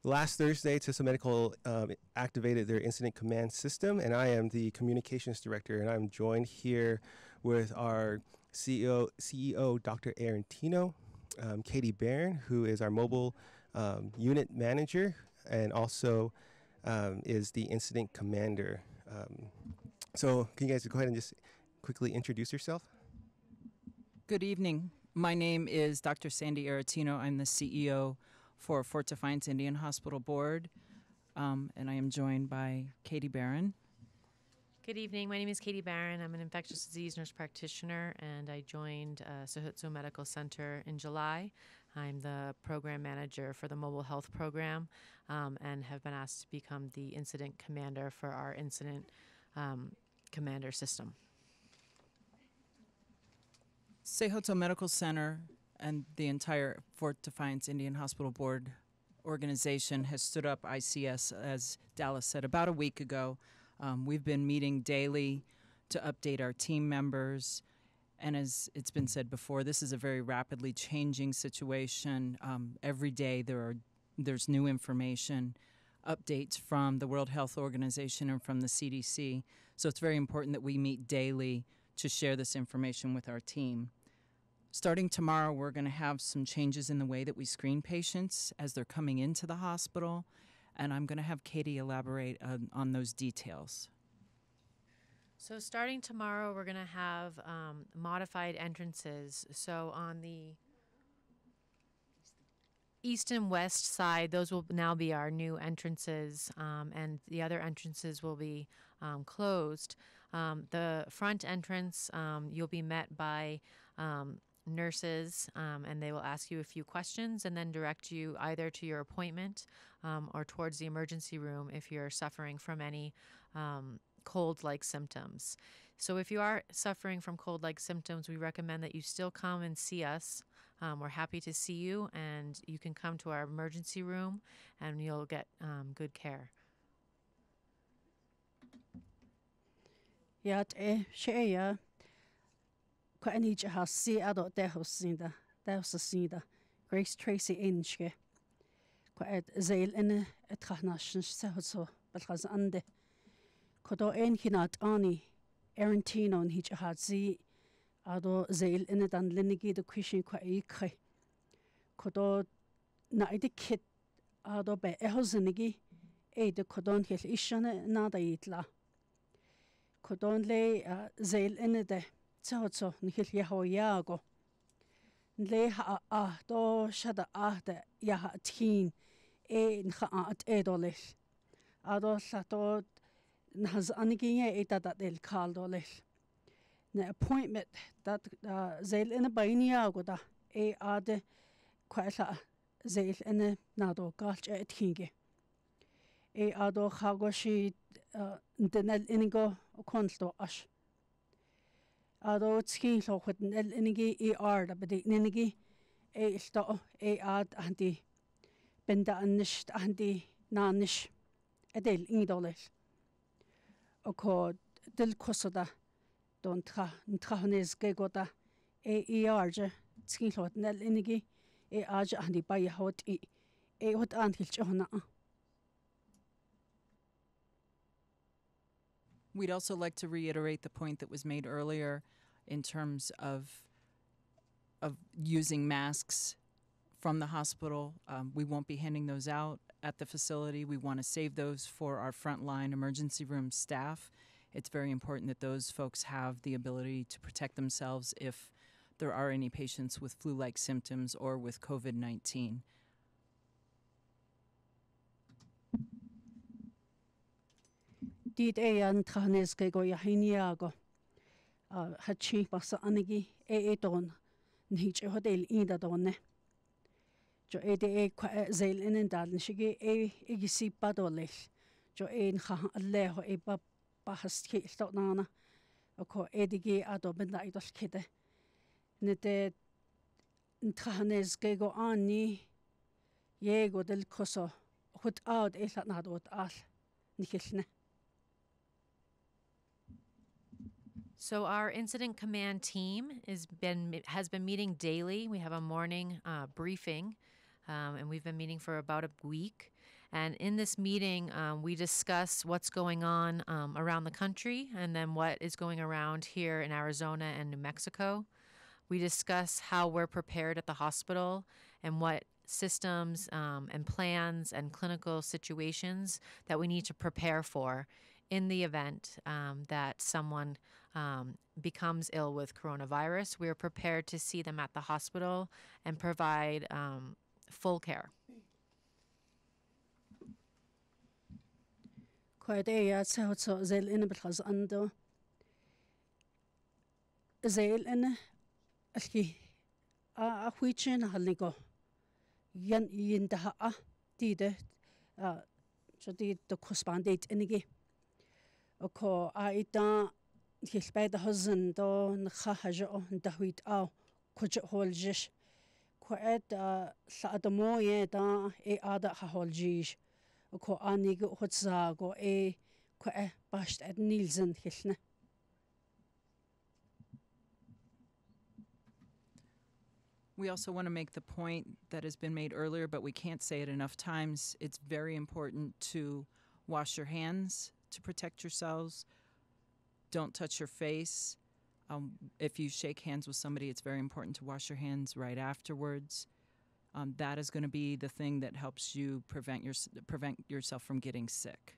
Last Thursday, Tsehootsooi Medical activated their incident command system, and I am the communications director, and I'm joined here with our CEO Dr. Arentino, Katie Barron, who is our mobile unit manager and also is the incident commander. So can you guys go ahead and just quickly introduce yourself? Good evening. My name is Dr. Sandy Arentino. I'm the CEO for Fort Defiance Indian Hospital Board, and I am joined by Katie Barron. Good evening. My name is Katie Barron. I'm an infectious disease nurse practitioner, and I joined Tsehootsooi Medical Center in July. I'm the program manager for the mobile health program and have been asked to become the incident commander for our incident commander system. Tsehootsooi Medical Center and the entire Fort Defiance Indian Hospital Board organization has stood up ICS, as Dallas said, about a week ago. We've been meeting daily to update our team members. And as it's been said before, this is a very rapidly changing situation. Every day there's new information, updates from the World Health Organization and from the CDC. So it's very important that we meet daily to share this information with our team. Starting tomorrow, we're going to have some changes in the way that we screen patients as they're coming into the hospital, and I'm going to have Katie elaborate on those details. So starting tomorrow, we're going to have modified entrances. So on the east and west side, those will now be our new entrances, and the other entrances will be closed. The front entrance, you'll be met by nurses, and they will ask you a few questions and then direct you either to your appointment or towards the emergency room if you're suffering from any cold-like symptoms. So if you are suffering from cold-like symptoms, we recommend that you still come and see us. We're happy to see you, and you can come to our emergency room and you'll get good care. Yat e sheya Quanija has see adult dehosinda, dehosinda, Grace Tracy Inchke. Quite zail in a trahnash, so, but has ande Koto en hinat ani Arentino and Hichahazi Ado Zail in it and Lenigi the Christian Quaike Koto Naidikit Ado by Ehosenigi, Aid the Kodon Hill Ishane Nada Itla Kodon lay Zail in it, Tsehootsooi Nihil Yahoyago Leha ah, do shada ah, the Yaha teen, a ha at Edolis Ado Sato. Has Anigina eta that El Caldole. The appointment that Zail in a Bainiagoda, A. Ade Quasa Zail in a Nado Gulch at Hinge. A. Ado Hagoshi Denel Inigo Consto Ash. Ado Skinso with Nel Inigi E.R. the Bedi Ninigi, A. Sto A. Ad Anti Benda Anish Anti Nanish Adel Indoles. Oko del Kosoda don't Trahones Gegota, A. Arja, Skinhot Nel Inigi, A. Arja and the Bayer Hot E. A. Hot Antilchona. We'd also like to reiterate the point that was made earlier in terms of using masks from the hospital. We won't be handing those out at the facility. We want to save those for our frontline emergency room staff. It's very important that those folks have the ability to protect themselves if there are any patients with flu-like symptoms or with COVID-19. Jo ede zail in and dal shigi a igisi padolis. Jo ein ha leho a bahaski stotnana. Oko edigi adobenda idos kide. Nede Trahanes gego ani Yego del Coso. Hut out is at nadot as Nikisne. So our incident command team has been meeting daily. We have a morning briefing. And we've been meeting for about a week. And in this meeting, we discuss what's going on around the country and then what is going around here in Arizona and New Mexico. We discuss how we're prepared at the hospital and what systems and plans and clinical situations that we need to prepare for in the event that someone becomes ill with coronavirus. We are prepared to see them at the hospital and provide full care. By the husband, don Hajo and Dawit Au, Kujaholjish. Quite Sadamoye da a other Haholjish. A co anigo Hotzago a quite bashed at Nielsen Hisne. We also want to make the point that has been made earlier, but we can't say it enough times. It's very important to wash your hands to protect yourselves. Don't touch your face. If you shake hands with somebody, it's very important to wash your hands right afterwards. That is going to be the thing that helps you prevent yourself from getting sick.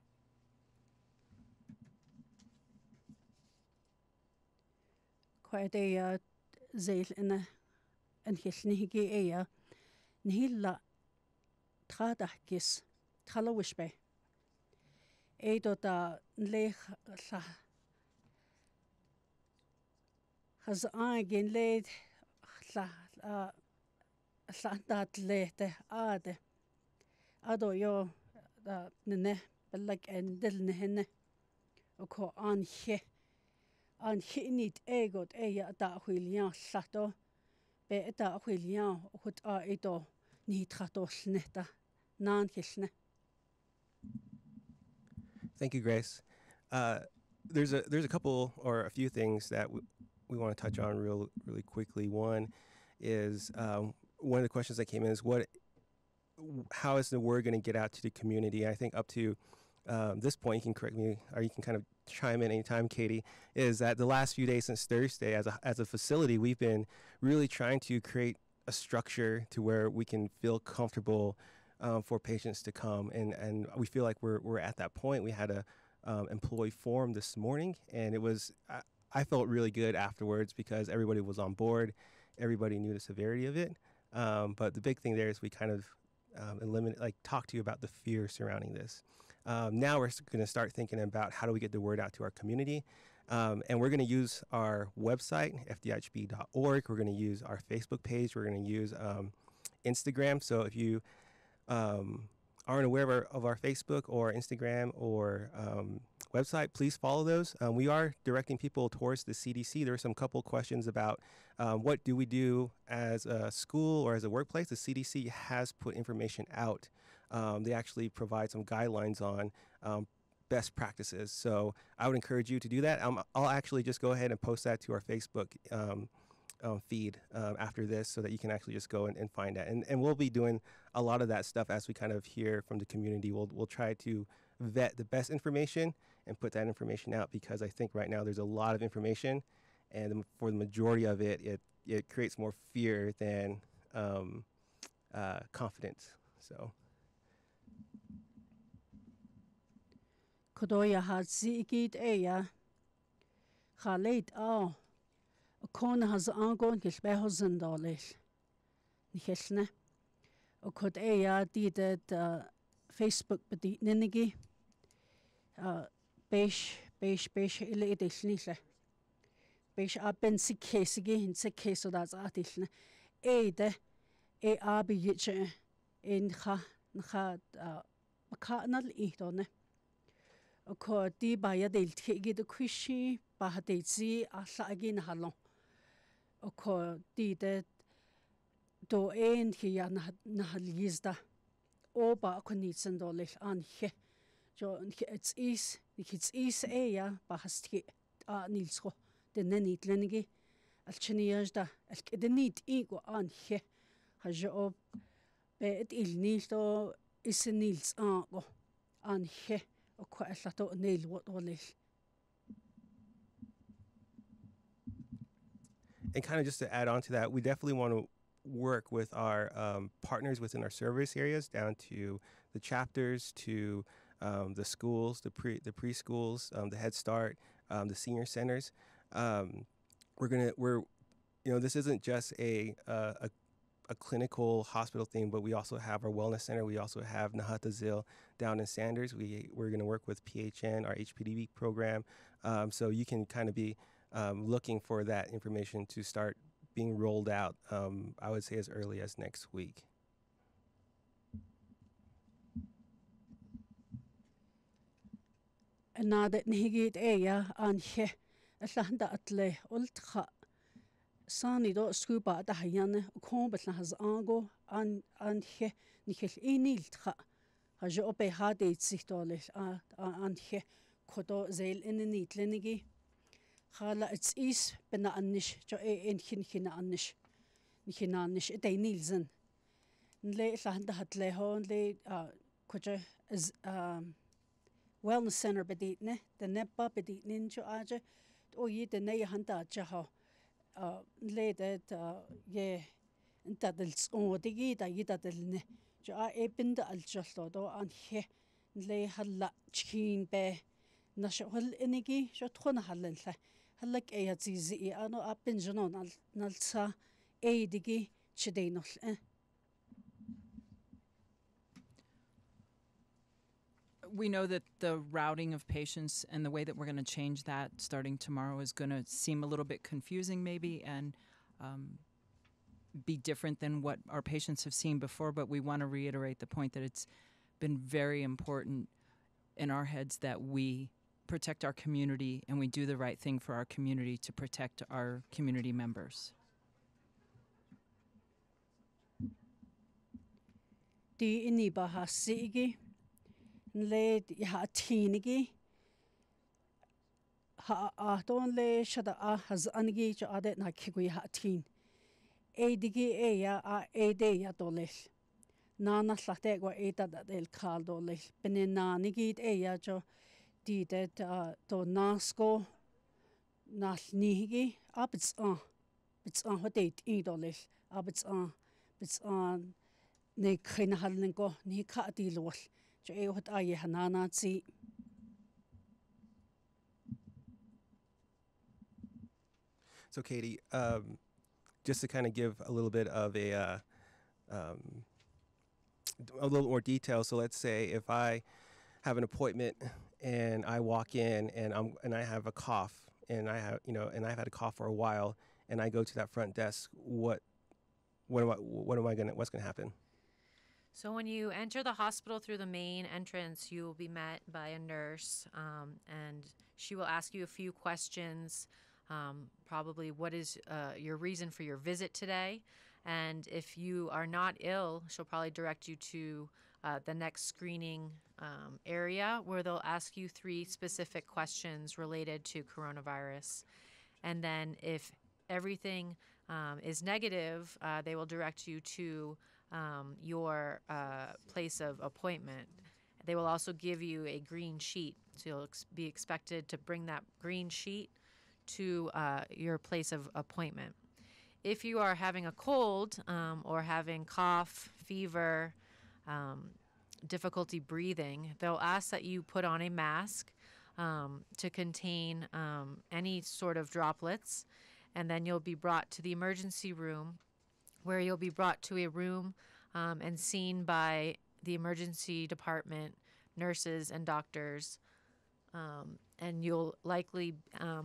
Has again laid that later ade. Ado yo that nene, but like and dilnehene. Oko an he. An he need egot ea that william sato. Be that william, what are it all? Need rato snetta. Nan hisne. Thank you, Grace. There's a couple or a few things that we want to touch on really quickly. One is one of the questions that came in is how is the word going to get out to the community? I think up to this point, you can correct me, or you can kind of chime in anytime, Katie, is that the last few days since Thursday, as a facility, we've been really trying to create a structure to where we can feel comfortable for patients to come, and we feel like we're at that point. We had a employee forum this morning, and it was I felt really good afterwards because everybody was on board, everybody knew the severity of it. But the big thing there is we kind of eliminate, like, talk to you about the fear surrounding this. Now we're going to start thinking about how do we get the word out to our community. And we're going to use our website, fdihb.org. We're going to use our Facebook page. We're going to use Instagram. So if you aren't aware of our Facebook or Instagram or website, please follow those. We are directing people towards the CDC. There are some couple questions about what do we do as a school or as a workplace. The CDC has put information out. They actually provide some guidelines on best practices. So I would encourage you to do that. I'll actually just go ahead and post that to our Facebook feed after this, so that you can actually just go and find that. And we'll be doing a lot of that stuff as we kind of hear from the community. We'll try to vet the best information and put that information out, because I think right now there's a lot of information, and for the majority of it, it creates more fear than confidence. So Kodoya had seeked aya Khalid oh O'Connor has ongoing his $1,000. Nihesne O'Cod aya did Facebook bedient nenigi beige illedes nisle beige aben sikesige in sekeso das artisne ede abi yiche in ha makanal ihtone ko di baya del tigi de kushi bahatezi asla agin halon ko di de do end hier nach lista Oba Konitsen Dollich Anche. Jo and it's ease, it's ease aya, Bahaski Nilsko, the Nenit Lenigi, Alcheniasda, the Nit Ego Anche, Hajo Bed Il Nilto, is Nils Ango, Anche, or Quaslato Nil, what Dollich. And kind of just to add on to that, we definitely want to work with our partners within our service areas, down to the chapters, to the schools, the preschools, the Head Start, the senior centers. This isn't just a clinical hospital thing, but we also have our wellness center. We also have Nahatazil down in Sanders. We're going to work with PHN, our HPDB program. So you can kind of be looking for that information to start being rolled out, I would say as early as next week. Another Nigit Aya Anche, Atlanta Atle, Ultra Sunny Dot Scuba, the Hyana, Combus has Ango, Anche, Nichel Iniltra, Hajope Hade $6, Anche, Codo Zail in the Neat Lenigi. Hala it's ease, Bena Anish, Jo A. Hinchina Anish, Nichinanish, a day Nielsen. Lay Santa had lay home, lay Coja as Wellness Center beditne, the Nepa bedit ninja aja, or ye the Naya Hanta Jaho. Lay that, yea, and that it's all the gita yita delne. Jo I apin the Aljastodo, and he lay had la chin bear. Nasha Hol Enigi, Jotona Halenta. Halak Eazizi, Ano Apinjonon, Nalsa, Edigi, Chidenos. We know that the routing of patients and the way that we're going to change that starting tomorrow is going to seem a little bit confusing, maybe, and be different than what our patients have seen before. But we want to reiterate the point that it's been very important in our heads that we protect our community and we do the right thing for our community to protect our community members. The Inibaha Sigi, Led Yahatinigi, Haaton Le Shada has Anigi, Adet Nakigui Hatin, Edigi Ea, Ede Yadolis. Nana Slategua eta that El Caldo, like Benenanigit Eajo, did it to Nasco Nasnigi, abits on what date idolish, abits on Ne Krinahalinko, Nikatilos, Joe what I Hanana see. So Katie, just to kind of give a little bit of a little more detail. So let's say if I have an appointment and I walk in and I have a cough and I've had a cough for a while and I go to that front desk, what's going to happen? So when you enter the hospital through the main entrance, you will be met by a nurse and she will ask you a few questions. Probably what is your reason for your visit today, and if you are not ill, she'll probably direct you to the next screening area where they'll ask you 3 specific questions related to coronavirus. And then if everything is negative, they will direct you to your place of appointment. They will also give you a green sheet, so you'll be expected to bring that green sheet to your place of appointment. If you are having a cold or having cough, fever, difficulty breathing, they'll ask that you put on a mask to contain any sort of droplets, and then you'll be brought to the emergency room, where you'll be brought to a room and seen by the emergency department, nurses and doctors. And you'll likely,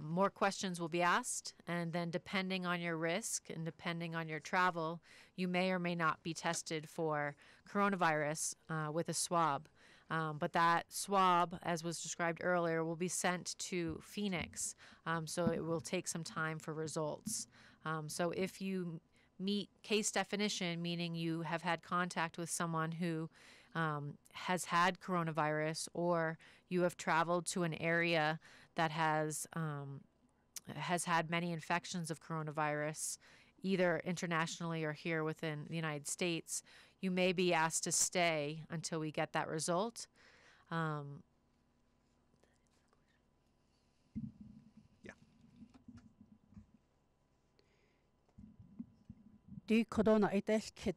more questions will be asked, and then depending on your risk and depending on your travel, you may or may not be tested for coronavirus with a swab. But that swab, as was described earlier, will be sent to Phoenix, so it will take some time for results. So if you meet case definition, meaning you have had contact with someone who has had coronavirus, or you have traveled to an area that has had many infections of coronavirus, either internationally or here within the United States, you may be asked to stay until we get that result. The corona itel kit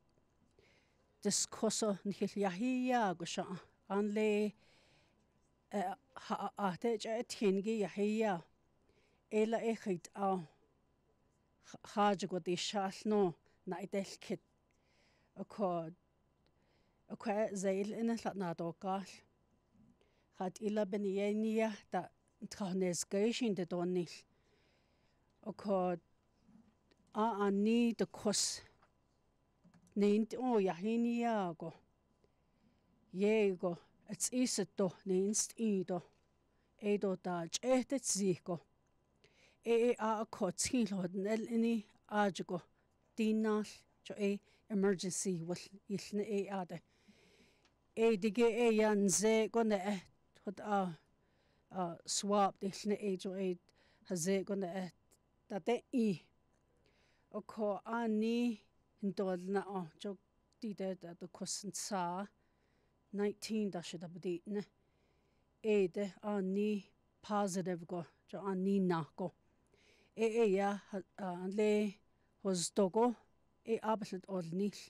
discoso nihilahia gusha only ha tingi yahia ela ekit a hajgoti shasno nitel kit a zail in a satnado gas had illa benienia that transgation the donis a I need the cos named oh Yahiniago. Yego, it's easy to nainst edo. Edo Daj et zigo. E are cotilo nelini argo. Dinas to a emergency was isn e other. E digi e yan ze gone et what are swapped isn e to eight has e gone et that e. Oko ani indolna o jog dide da the cousin sa 19 dash da beditne ede ani positive go jo ani na go e ya le hos dogo e absent ornis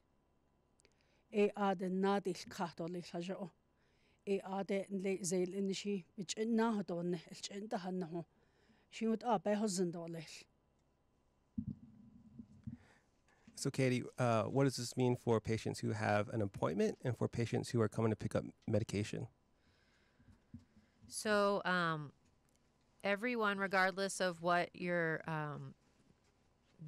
e ade nadis catholic hajo e ade le zeil in shi which na hodon in da hanno she would up a $1,000. So Katie, what does this mean for patients who have an appointment and for patients who are coming to pick up medication? So everyone, regardless of what your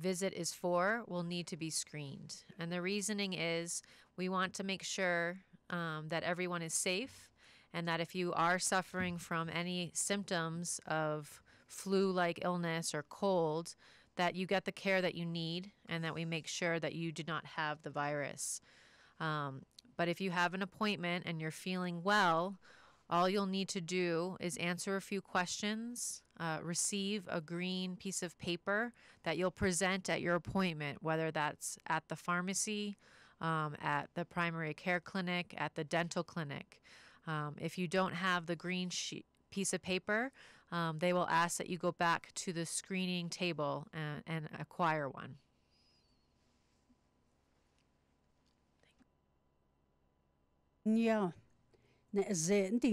visit is for, will need to be screened. And the reasoning is we want to make sure that everyone is safe, and that if you are suffering from any symptoms of flu-like illness or cold, that you get the care that you need, and that we make sure that you do not have the virus. But if you have an appointment and you're feeling well, all you'll need to do is answer a few questions, receive a green piece of paper that you'll present at your appointment, whether that's at the pharmacy at the primary care clinic, at the dental clinic. If you don't have the green sheet piece of paper, they will ask that you go back to the screening table and acquire one. Yeah, Don't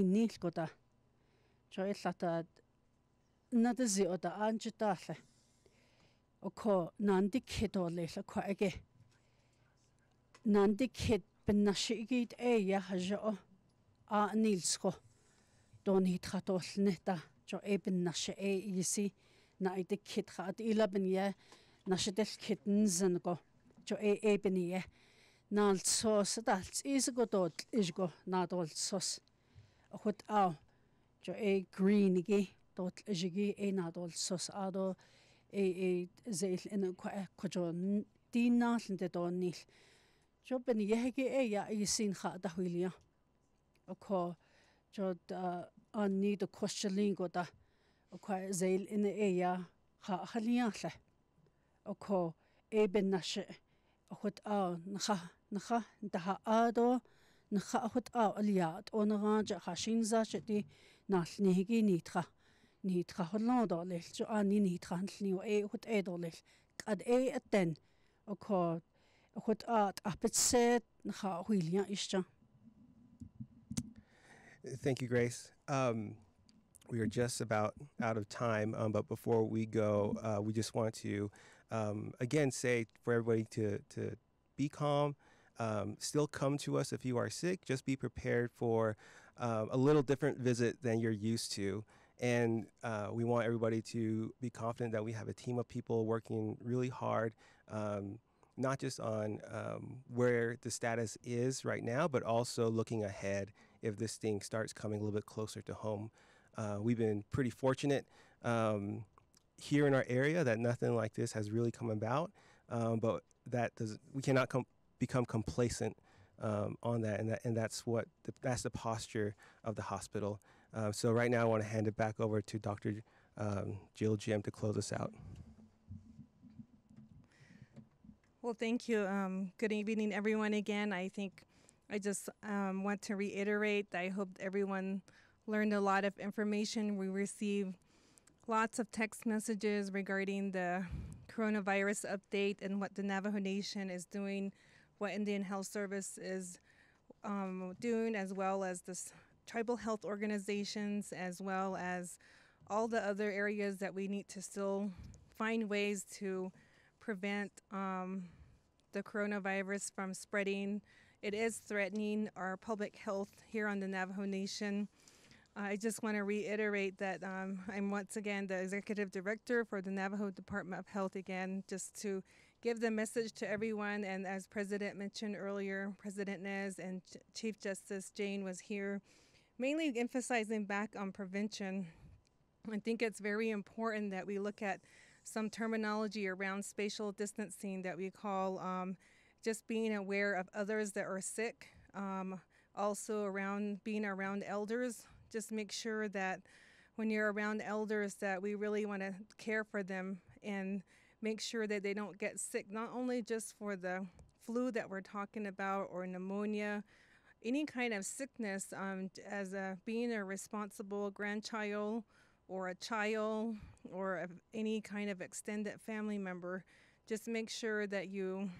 eat hot or netta, Jo Eben Nashe, you see, night the kid had 11 years, Nashedes kittens and go, Jo Ebenier. Nal sauce, that's easy go dot, is go, not all sauce. A hot owl, Jo a green gay, dot is ye, a not all sauce, ado a zail in a quajon, dee nothing the don nil. Jo Benihege, a ya, you seen hot the wheelia. A call. I need a question lingo da a quiet zail in the air, ha halianse. A call, a benashe, a hot owl, naha, daha ado, naha hot owl, a liat, on a range at Hashinza, shetty, nas nihigi nitra, nitra hollanda list, Joanni nitrans, new a hot adolis, at a at 10. A call, a hot art, up it said, naha William Isha. Thank you, Grace. We are just about out of time, but before we go, we just want to, again, say for everybody to be calm, still come to us if you are sick, just be prepared for a little different visit than you're used to. And we want everybody to be confident that we have a team of people working really hard, not just on where the status is right now, but also looking ahead if this thing starts coming a little bit closer to home. We've been pretty fortunate here in our area that nothing like this has really come about, but that we cannot become complacent on that, and that's what that's the posture of the hospital. So right now I want to hand it back over to Dr. Jill Jim to close us out. Well, thank you. Good evening, everyone. Again, I think I just want to reiterate that I hope everyone learned a lot of information. We received lots of text messages regarding the coronavirus update and what the Navajo Nation is doing, what Indian Health Service is doing, as well as the tribal health organizations, as well as all the other areas that we need to still find ways to prevent the coronavirus from spreading. It is threatening our public health here on the Navajo Nation. I just want to reiterate that I'm once again the Executive Director for the Navajo Department of Health, again, just to give the message to everyone. And as President mentioned earlier, President Nez and Chief Justice Jayne was here, mainly emphasizing back on prevention. I think it's very important that we look at some terminology around spatial distancing that we call just being aware of others that are sick, also around being around elders. Just make sure that when you're around elders that we really want to care for them and make sure that they don't get sick, not only just for the flu that we're talking about or pneumonia, any kind of sickness. As being a responsible grandchild or a child or any kind of extended family member, just make sure that you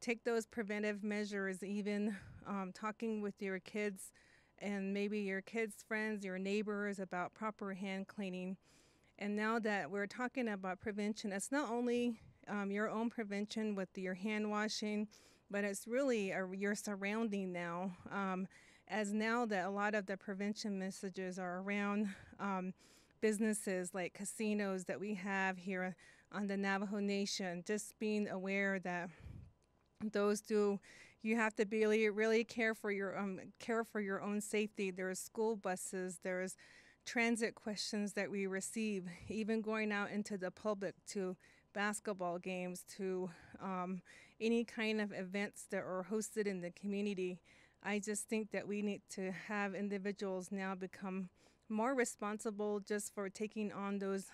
take those preventive measures, even talking with your kids and maybe your kids' friends, your neighbors about proper hand cleaning. And now that we're talking about prevention, it's not only your own prevention with your hand washing, but it's really your surrounding now. As now that a lot of the prevention messages are around businesses like casinos that we have here on the Navajo Nation, just being aware that you have to really, really care for your own safety. There's school buses, there's transit questions that we receive, even going out into the public to basketball games, to any kind of events that are hosted in the community. I just think that we need to have individuals now become more responsible just for taking on those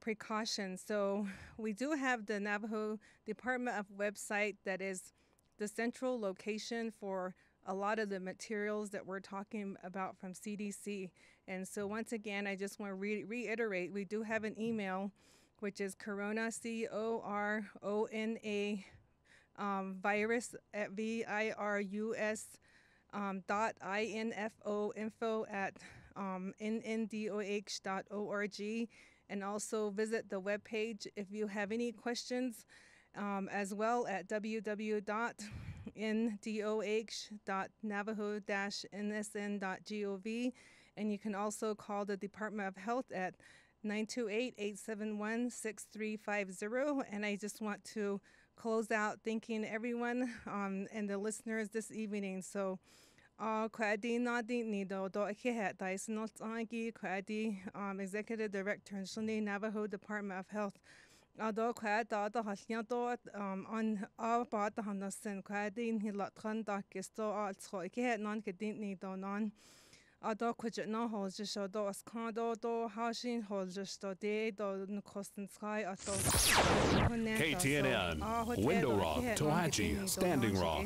precautions. So we do have the Navajo Department of website that is the central location for a lot of the materials that we're talking about from CDC. And so once again, I just want to reiterate, we do have an email, which is corona, corona, virus at virus .info@nndoh.org, and also visit the webpage if you have any questions as well at www.ndoh.navajo-nsn.gov, and you can also call the Department of Health at 928-871-6350. And I just want to close out thanking everyone and the listeners this evening. So Executive Director in Shoney Navajo Department of Health. KTNN, Window Rock, Tohatchi, Standing Rock.